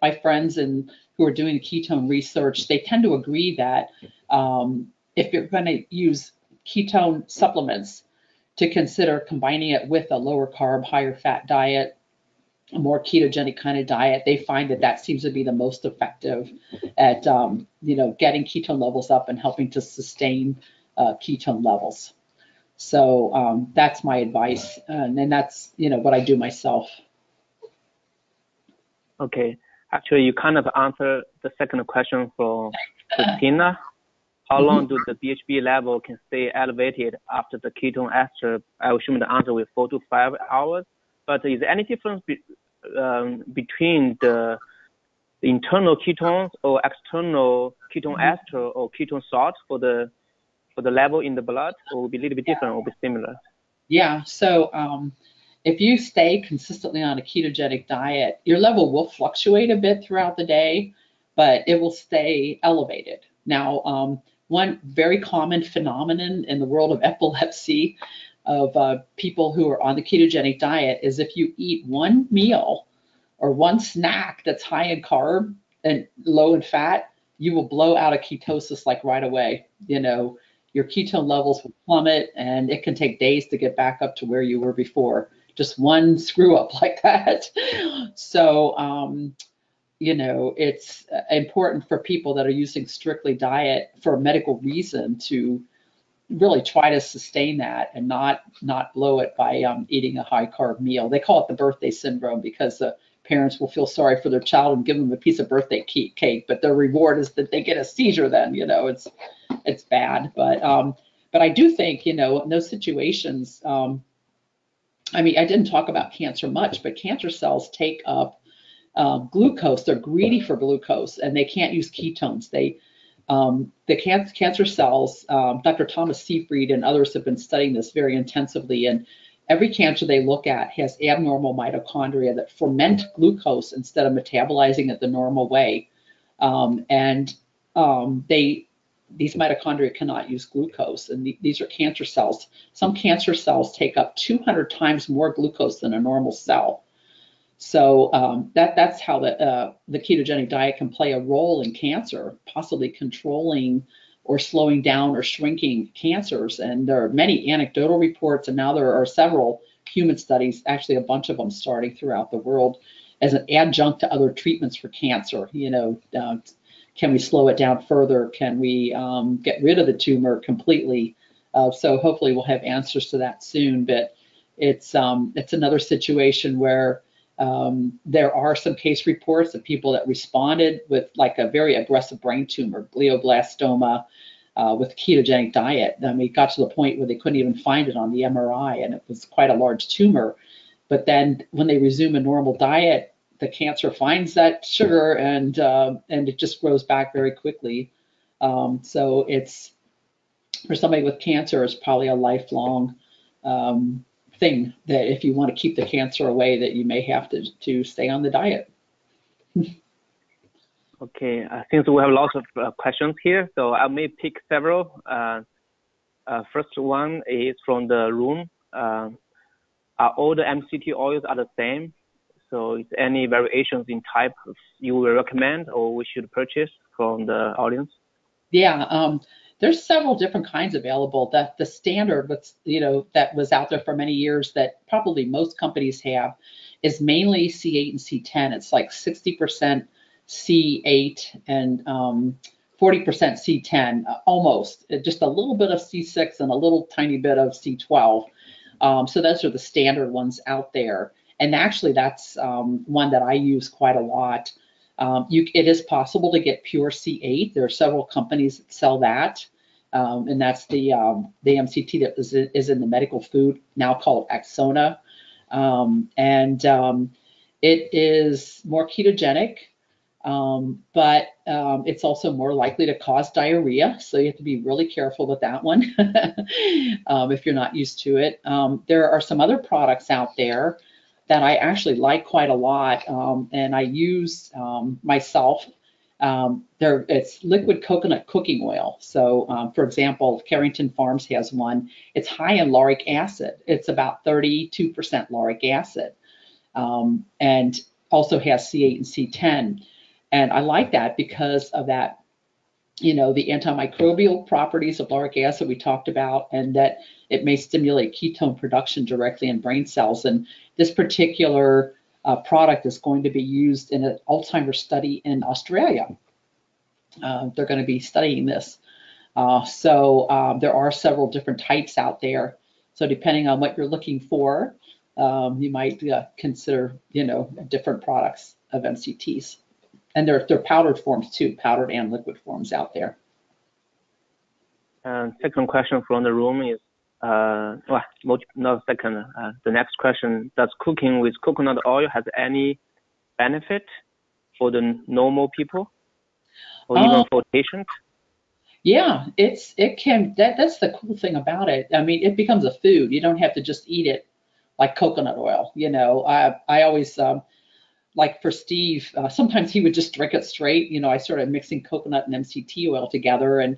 my friends and who are doing ketone research, they tend to agree that um, if you're going to use ketone supplements, to consider combining it with a lower carb, higher fat diet, a more ketogenic kind of diet. They find that that seems to be the most effective at um, you know, getting ketone levels up and helping to sustain uh, ketone levels. So um, that's my advice, and then that's, you know, what I do myself. Okay, actually, you kind of answered the second question for Christina. How long do the B H B level can stay elevated after the ketone ester? I assume the answer will be four to five hours. But is there any difference be, um, between the, the internal ketones or external ketone ester or ketone salt for the for the level in the blood, or will be a little bit different, or be similar? Yeah, so um, if you stay consistently on a ketogenic diet, your level will fluctuate a bit throughout the day, but it will stay elevated. Now, um, one very common phenomenon in the world of epilepsy of uh, people who are on the ketogenic diet is if you eat one meal or one snack that's high in carb and low in fat, you will blow out of ketosis like right away. You know, your ketone levels will plummet and it can take days to get back up to where you were before. Just one screw up like that. So, um, you know, it's important for people that are using strictly diet for a medical reason to really try to sustain that and not not blow it by um, eating a high carb meal. They call it the birthday syndrome because the parents will feel sorry for their child and give them a piece of birthday cake, but their reward is that they get a seizure then, you know, it's it's bad. But um, but I do think, you know, in those situations, um, I mean, I didn't talk about cancer much, but cancer cells take up Um, glucose. They're greedy for glucose and they can't use ketones. They, um, the can cancer cells, um, Doctor Thomas Seyfried and others have been studying this very intensively, and every cancer they look at has abnormal mitochondria that ferment glucose instead of metabolizing it the normal way. Um, and um, they, these mitochondria cannot use glucose, and th these are cancer cells. Some cancer cells take up two hundred times more glucose than a normal cell. So um, that that's how the uh, the ketogenic diet can play a role in cancer, possibly controlling or slowing down or shrinking cancers. And there are many anecdotal reports, and now there are several human studies, actually a bunch of them starting throughout the world as an adjunct to other treatments for cancer. You know, uh, can we slow it down further? Can we um, get rid of the tumor completely? Uh, so hopefully we'll have answers to that soon. But it's um, it's another situation where Um, there are some case reports of people that responded with like a very aggressive brain tumor, glioblastoma, uh, with ketogenic diet. Then we got to the point where they couldn't even find it on the M R I, and it was quite a large tumor. But then when they resume a normal diet, the cancer finds that sugar, and uh, and it just grows back very quickly. Um, so it's, for somebody with cancer, it's probably a lifelong um, thing that if you want to keep the cancer away, that you may have to to stay on the diet. Okay, uh, since we have lots of uh, questions here, so I may pick several. Uh, uh, first one is from the room. Uh, are all the M C T oils are the same? So is any variations in type you will recommend or we should purchase from the audience? Yeah. Um, There's several different kinds available. That the standard, that's, you know, that was out there for many years, that probably most companies have, is mainly C eight and C ten. It's like sixty percent C eight and um, forty percent C ten, almost. Just a little bit of C six and a little tiny bit of C twelve. Um, so those are the standard ones out there. And actually, that's um, one that I use quite a lot. Um, you, it is possible to get pure C eight. There are several companies that sell that, um, and that's the um, the M C T that is, is in the medical food now called Axona, um, and um, it is more ketogenic, um, but um, it's also more likely to cause diarrhea. So you have to be really careful with that one um, if you're not used to it. Um, there are some other products out there that I actually like quite a lot, um, and I use um, myself. Um, there, it's liquid coconut cooking oil. So um, for example, Carrington Farms has one. It's high in lauric acid. It's about thirty-two percent lauric acid, um, and also has C eight and C ten. And I like that because of that, you know, the antimicrobial properties of lauric acid we talked about, and that it may stimulate ketone production directly in brain cells. And this particular uh, product is going to be used in an Alzheimer's study in Australia. Uh, they're going to be studying this. Uh, so um, there are several different types out there. So depending on what you're looking for, um, you might uh, consider, you know, different products of M C Ts. And they're, they're powdered forms too, powdered and liquid forms out there. And second question from the room is, Uh, well, no, second. Uh, the next question: does cooking with coconut oil has any benefit for the normal people, or even um, for patients? Yeah, it's it can. That that's the cool thing about it. I mean, it becomes a food. You don't have to just eat it like coconut oil. You know, I I always um, like for Steve. Uh, sometimes he would just drink it straight. You know, I started mixing coconut and M C T oil together, and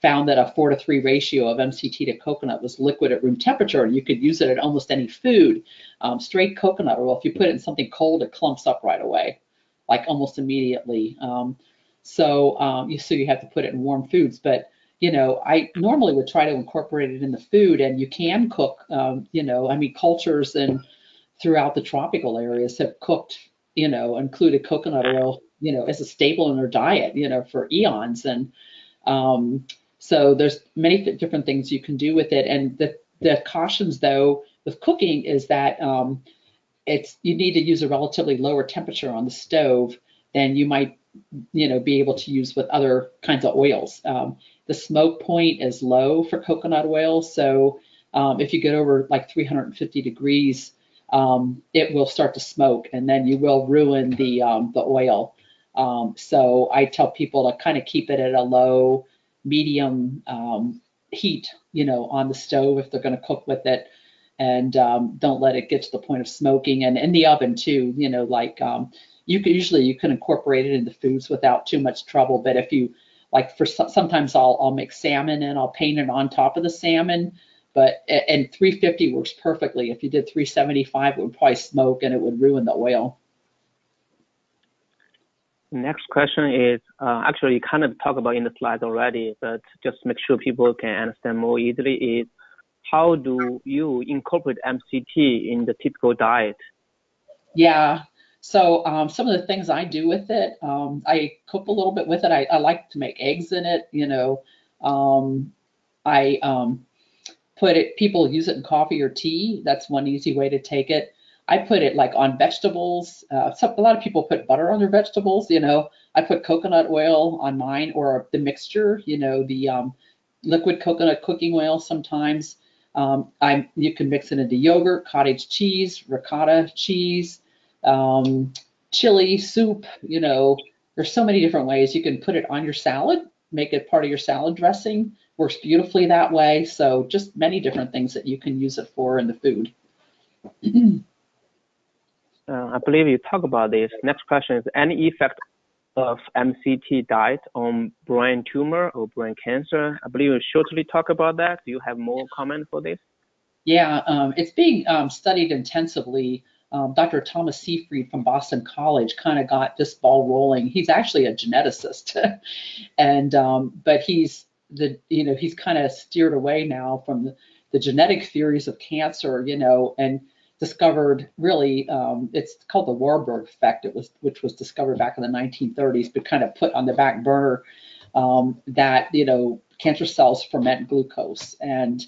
found that a four to three ratio of M C T to coconut was liquid at room temperature, and you could use it at almost any food. Um, straight coconut, well, if you put it in something cold, it clumps up right away, like almost immediately. Um, so, um, you, so you have to put it in warm foods. But, you know, I normally would try to incorporate it in the food, and you can cook, um, you know, I mean, cultures and throughout the tropical areas have cooked, you know, included coconut oil, you know, as a staple in their diet, you know, for eons. And um, so there's many th- different things you can do with it. And the, the cautions, though, with cooking is that um, it's you need to use a relatively lower temperature on the stove than you might, you know, be able to use with other kinds of oils. Um, the smoke point is low for coconut oil. So um, if you get over like three hundred fifty degrees, Um, it will start to smoke, and then you will ruin the um, the oil. Um, so I tell people to kind of keep it at a low, medium um, heat, you know, on the stove if they're going to cook with it, and um, don't let it get to the point of smoking. And in the oven too, you know, like um, you can usually you can incorporate it into foods without too much trouble. But if you like, for sometimes I'll I'll make salmon and I'll paint it on top of the salmon. But and three fifty works perfectly. If you did three seventy-five, it would probably smoke and it would ruin the oil. Next question is uh, actually you kind of talked about in the slides already, but just make sure people can understand more easily is how do you incorporate M C T in the typical diet? Yeah. So um, some of the things I do with it, um, I cook a little bit with it. I, I like to make eggs in it. You know, um, I. Um, Put it, people use it in coffee or tea. That's one easy way to take it. I put it like on vegetables. Uh, some, a lot of people put butter on their vegetables. You know, I put coconut oil on mine or the mixture, you know, the um, liquid coconut cooking oil sometimes. Um, I, you can mix it into yogurt, cottage cheese, ricotta cheese, um, chili, soup. You know, there's so many different ways. You can put it on your salad, make it part of your salad dressing. Works beautifully that way. So just many different things that you can use it for in the food. uh, I believe you talk about this. Next question is any effect of M C T diet on brain tumor or brain cancer? I believe you shortly talk about that. Do you have more comment for this? Yeah, um, it's being um, studied intensively. Um, Doctor Thomas Seyfried from Boston College kind of got this ball rolling. He's actually a geneticist, and um, but he's The, you know, he's kind of steered away now from the, the genetic theories of cancer, you know, and discovered really, um, it's called the Warburg effect, it was, which was discovered back in the nineteen thirties, but kind of put on the back burner um, that, you know, cancer cells ferment glucose. And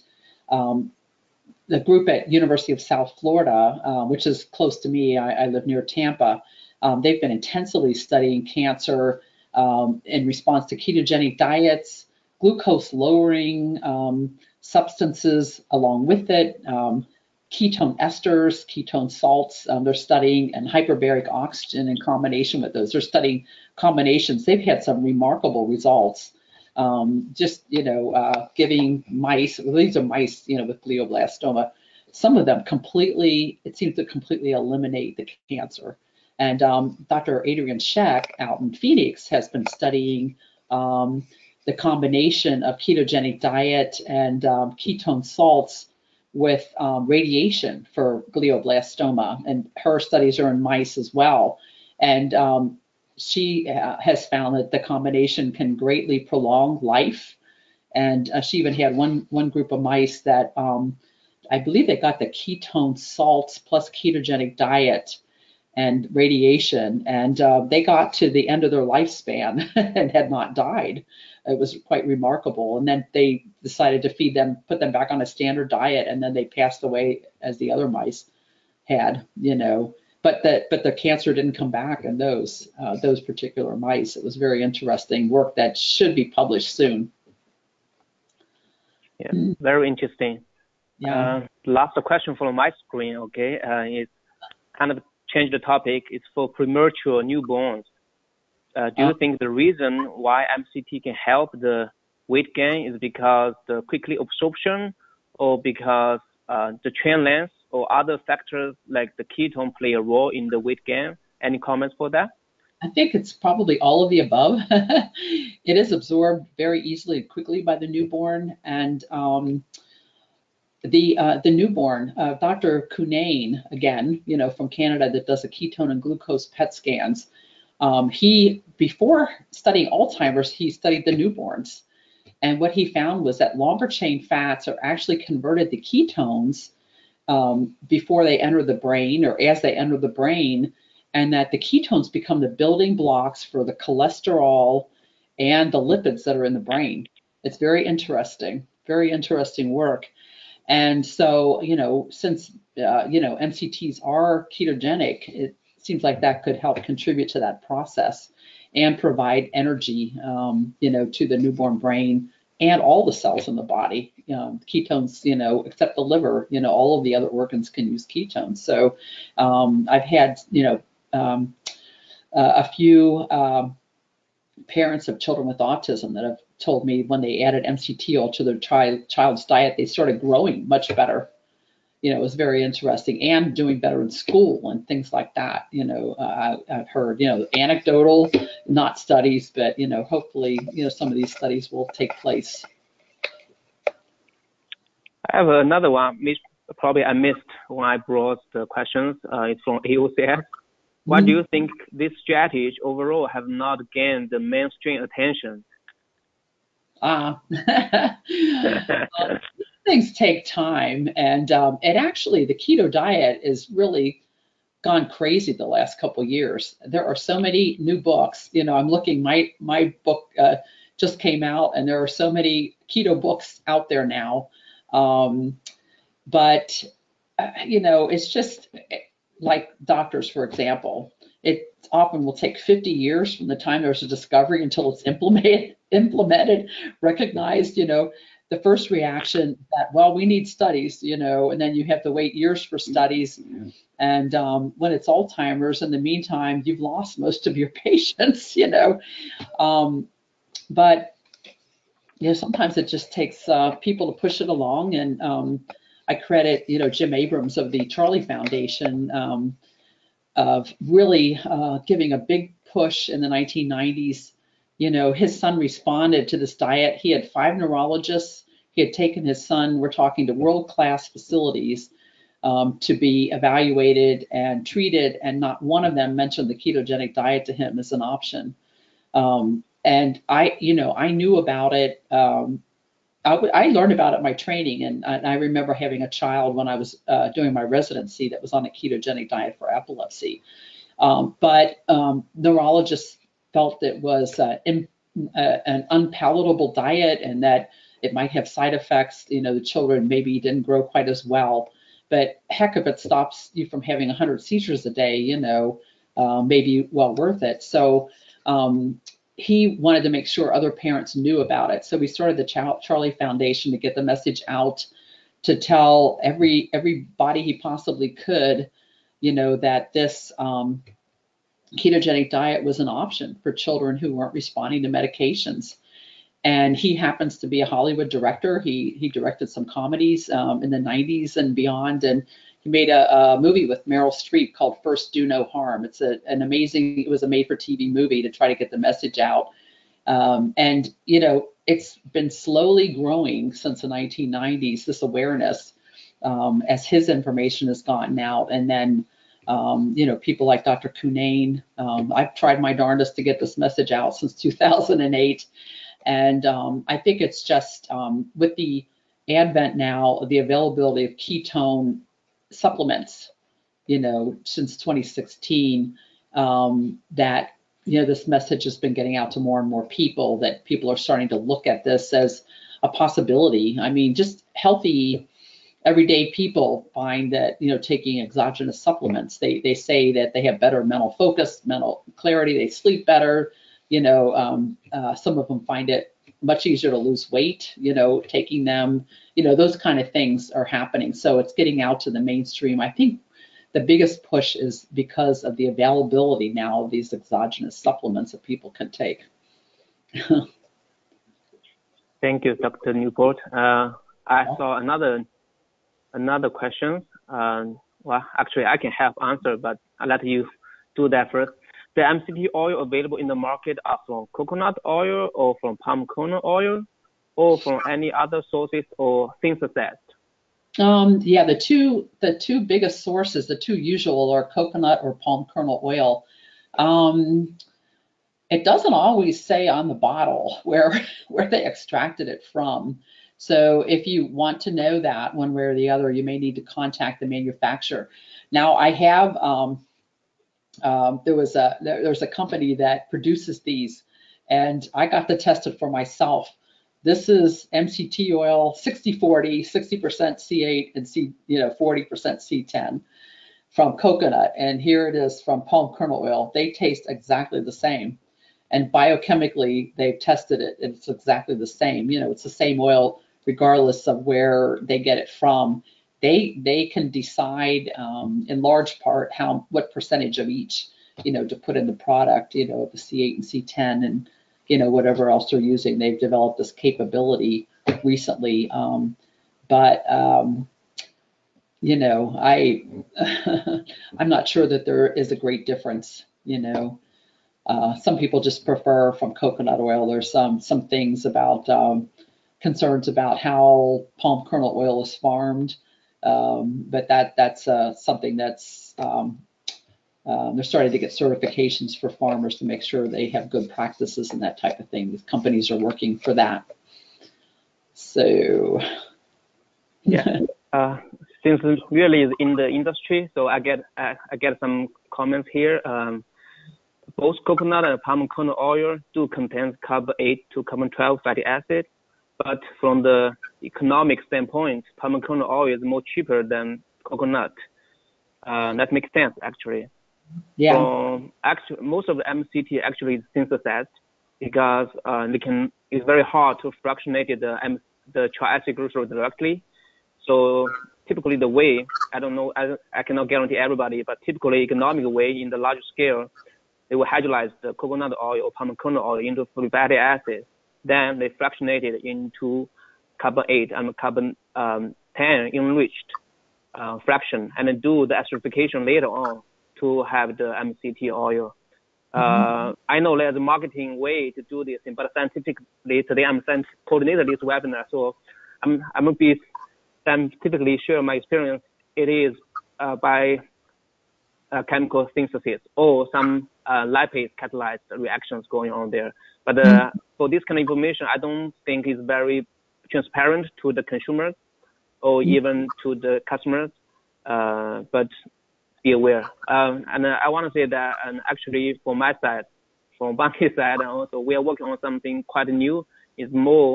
um, the group at University of South Florida, uh, which is close to me, I, I live near Tampa, um, they've been intensively studying cancer um, in response to ketogenic diets, glucose lowering um, substances along with it, um, ketone esters, ketone salts, um, they're studying, and hyperbaric oxygen in combination with those. They're studying combinations. They've had some remarkable results. Um, just, you know, uh, giving mice, well, these are mice, you know, with glioblastoma, some of them completely, it seems to completely eliminate the cancer. And um, Doctor Adrian Scheck out in Phoenix has been studying um, the combination of ketogenic diet and um, ketone salts with um, radiation for glioblastoma, and her studies are in mice as well. And um, she uh, has found that the combination can greatly prolong life. And uh, she even had one one group of mice that um, I believe they got the ketone salts plus ketogenic diet and radiation, and uh, they got to the end of their lifespan and had not died. It was quite remarkable. And then they decided to feed them, put them back on a standard diet, and then they passed away as the other mice had, you know. But that, but the cancer didn't come back in those uh, those particular mice. It was very interesting work that should be published soon. Yeah, very interesting. Yeah. Uh, last question from my screen. Okay, uh, it's kind of change the topic. It's for premature newborns. Uh, do you think the reason why M C T can help the weight gain is because the quickly absorption, or because uh, the chain length, or other factors like the ketone play a role in the weight gain? Any comments for that? I think it's probably all of the above. It is absorbed very easily and quickly by the newborn. And um, the uh, the newborn, uh, Doctor Cunane, again, you know, from Canada, that does a ketone and glucose P E T scans. Um, he, before studying Alzheimer's, he studied the newborns. And what he found was that longer chain fats are actually converted to ketones um, before they enter the brain or as they enter the brain, and that the ketones become the building blocks for the cholesterol and the lipids that are in the brain. It's very interesting, very interesting work. And so, you know, since, uh, you know, M C Ts are ketogenic, it seems like that could help contribute to that process and provide energy, um, you know, to the newborn brain and all the cells in the body. You know, ketones, you know, except the liver, you know, all of the other organs can use ketones. So um, I've had, you know, um, uh, a few um, parents of children with autism that have told me when they added M C T oil to their child, child's diet, they started growing much better. You know, it was very interesting, and doing better in school and things like that. You know, uh, I've heard, you know, anecdotal, not studies, but, you know, hopefully, you know, some of these studies will take place. I have another one. Probably I missed when I brought the questions. Uh, it's from A O C S. Why mm-hmm. do you think this strategy overall have not gained the mainstream attention? Ah. Uh, Things take time, and um, it actually, the keto diet has really gone crazy the last couple years. There are so many new books. You know, I'm looking, my my book uh, just came out, and there are so many keto books out there now. Um, but uh, you know, it's just like doctors, for example. It often will take fifty years from the time there's a discovery until it's implemented, implemented, recognized. You know. The first reaction that, well, we need studies, you know, and then you have to wait years for studies. Yeah. And um, when it's Alzheimer's, in the meantime, you've lost most of your patients, you know. Um, but, you know, sometimes it just takes uh, people to push it along. And um, I credit, you know, Jim Abrams of the Charlie Foundation um, of really uh, giving a big push in the nineteen nineties. You know, his son responded to this diet. He had five neurologists. He had taken his son, we're talking to world-class facilities um, to be evaluated and treated, and not one of them mentioned the ketogenic diet to him as an option. Um, and I, you know, I knew about it. Um, I, I learned about it in my training, and, and I remember having a child when I was uh, doing my residency that was on a ketogenic diet for epilepsy. Um, but um, neurologists felt it was uh, in, uh, an unpalatable diet and that it might have side effects. You know, the children maybe didn't grow quite as well, but heck, if it stops you from having one hundred seizures a day, you know, uh, maybe well worth it. So um, he wanted to make sure other parents knew about it. So we started the Charlie Foundation to get the message out, to tell every everybody he possibly could, you know, that this um, ketogenic diet was an option for children who weren't responding to medications. And he happens to be a Hollywood director. He he directed some comedies um, in the nineties and beyond, and he made a, a movie with Meryl Streep called First Do No Harm. It's a, an amazing, it was a made-for-T V movie to try to get the message out. Um, and, you know, it's been slowly growing since the nineteen nineties, this awareness, um, as his information has gotten out. And then Um, you know, people like Doctor Cunane. Um, I've tried my darndest to get this message out since two thousand eight. And um, I think it's just um, with the advent now of the availability of ketone supplements, you know, since twenty sixteen, um, that, you know, this message has been getting out to more and more people, that people are starting to look at this as a possibility. I mean, just healthy everyday people find that, you know, taking exogenous supplements, they they say that they have better mental focus, mental clarity, they sleep better, you know, um, uh, some of them find it much easier to lose weight, you know, taking them, you know, those kind of things are happening. So it's getting out to the mainstream. I think the biggest push is because of the availability now of these exogenous supplements that people can take. Thank you, Doctor Newport. Uh, I saw another Another question, um, well, actually I can help answer, but I'll let you do that first. The M C T oil available in the market are from coconut oil or from palm kernel oil or from any other sources or synthesized? Um, yeah, the two the two biggest sources, the two usual, are coconut or palm kernel oil. Um, it doesn't always say on the bottle where where they extracted it from. So if you want to know that one way or the other, you may need to contact the manufacturer. Now I have, um, um, there was a, there, there's a company that produces these, and I got the tested for myself. This is M C T oil, sixty forty, sixty percent C eight and C, you know, forty percent C ten from coconut. And here it is from palm kernel oil. They taste exactly the same. And biochemically, they've tested it, and it's exactly the same. You know, it's the same oil, regardless of where they get it from. They they can decide um, in large part how what percentage of each, you know, to put in the product, you know, the C eight and C ten and, you know, whatever else they're using. They've developed this capability recently. Um, but, um, you know, I, I'm not sure that there is a great difference, you know. Uh, some people just prefer from coconut oil. There's some some things about um, concerns about how palm kernel oil is farmed, um, but that that's uh, something that's um, uh, they're starting to get certifications for farmers to make sure they have good practices and that type of thing. The companies are working for that. So yeah, uh, since it really is in the industry, so I get I, I get some comments here. Um, Both coconut and palm kernel oil do contain carbon eight to carbon twelve fatty acid, but from the economic standpoint, palm kernel oil is more cheaper than coconut. Uh, that makes sense, actually. Yeah. Um, actually, most of the M C T actually is synthesized because uh, they can. It's very hard to fractionate the M, the triacylglycerol directly. So typically, the way I don't know, I I cannot guarantee everybody, but typically, economic way in the large scale. They will hydrolyze the coconut oil or palm kernel oil into free fatty acids. Then they fractionate it into carbon eight and carbon ten um, enriched uh, fraction, and then do the esterification later on to have the M C T oil. Mm-hmm. uh, I know there's a marketing way to do this, but scientifically today I'm coordinating this webinar, so I'm I'm gonna be scientifically share my experience. It is uh, by uh, chemical synthesis or some Uh, lipase catalyzed reactions going on there. But uh, mm-hmm. for this kind of information, I don't think is very transparent to the consumers or mm-hmm. even to the customers, uh, but be aware. Um, and uh, I want to say that, and actually from my side, from Banki's side, also we are working on something quite new. It's more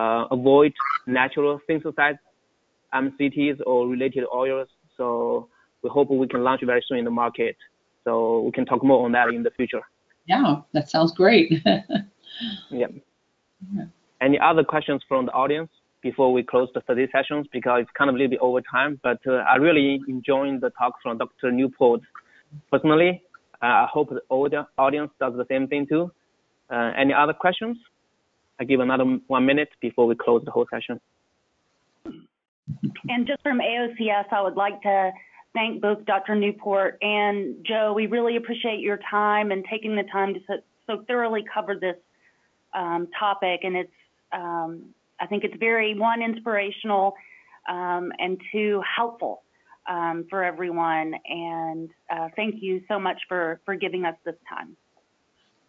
uh, avoid natural synthesized M C Ts or related oils. So we hope we can launch very soon in the market. So we can talk more on that in the future. Yeah, that sounds great. yeah. yeah. Any other questions from the audience before we close the study sessions? Because it's kind of a little bit over time, but uh, I really enjoyed the talk from Doctor Newport. Personally, uh, I hope the older audience does the same thing too. Uh, any other questions? I give another one minute before we close the whole session. And just from A O C S, I would like to thank both Doctor Newport and Joe. We really appreciate your time and taking the time to so, so thoroughly cover this um, topic. And it's, um, I think it's very, one, inspirational, um, and two, helpful um, for everyone. And uh, thank you so much for, for giving us this time.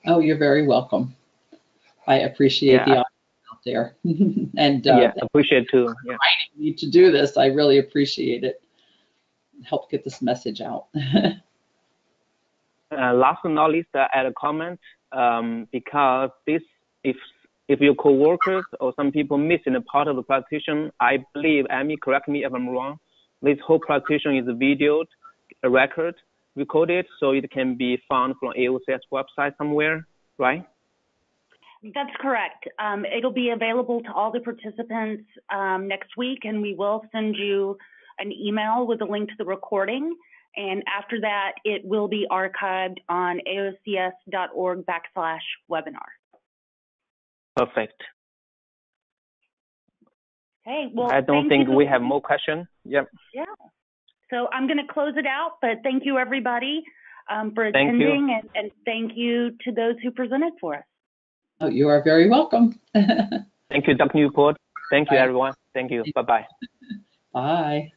Oh, you're very welcome. I appreciate yeah. the opportunity out there. and uh, yeah, appreciate too. Yeah. I need to do this. I really appreciate it. Help get this message out. uh, last but not least, I add a comment um, because this, if if your co-workers or some people missing a part of the presentation, I believe, Amy, correct me if I'm wrong, this whole presentation is videoed, a record, recorded, so it can be found from A O C S website somewhere, right? That's correct. Um, it'll be available to all the participants um, next week, and we will send you an email with a link to the recording, and after that it will be archived on A O C S dot org backslash webinar. Perfect. Okay, well, I don't think we have more questions. Yep. Yeah. So I'm going to close it out, but thank you everybody um, for thank attending, you. And, and thank you to those who presented for us. Oh, you are very welcome. Thank you, Doctor Newport. Thank you, everyone. Thank you. Bye-bye. Bye.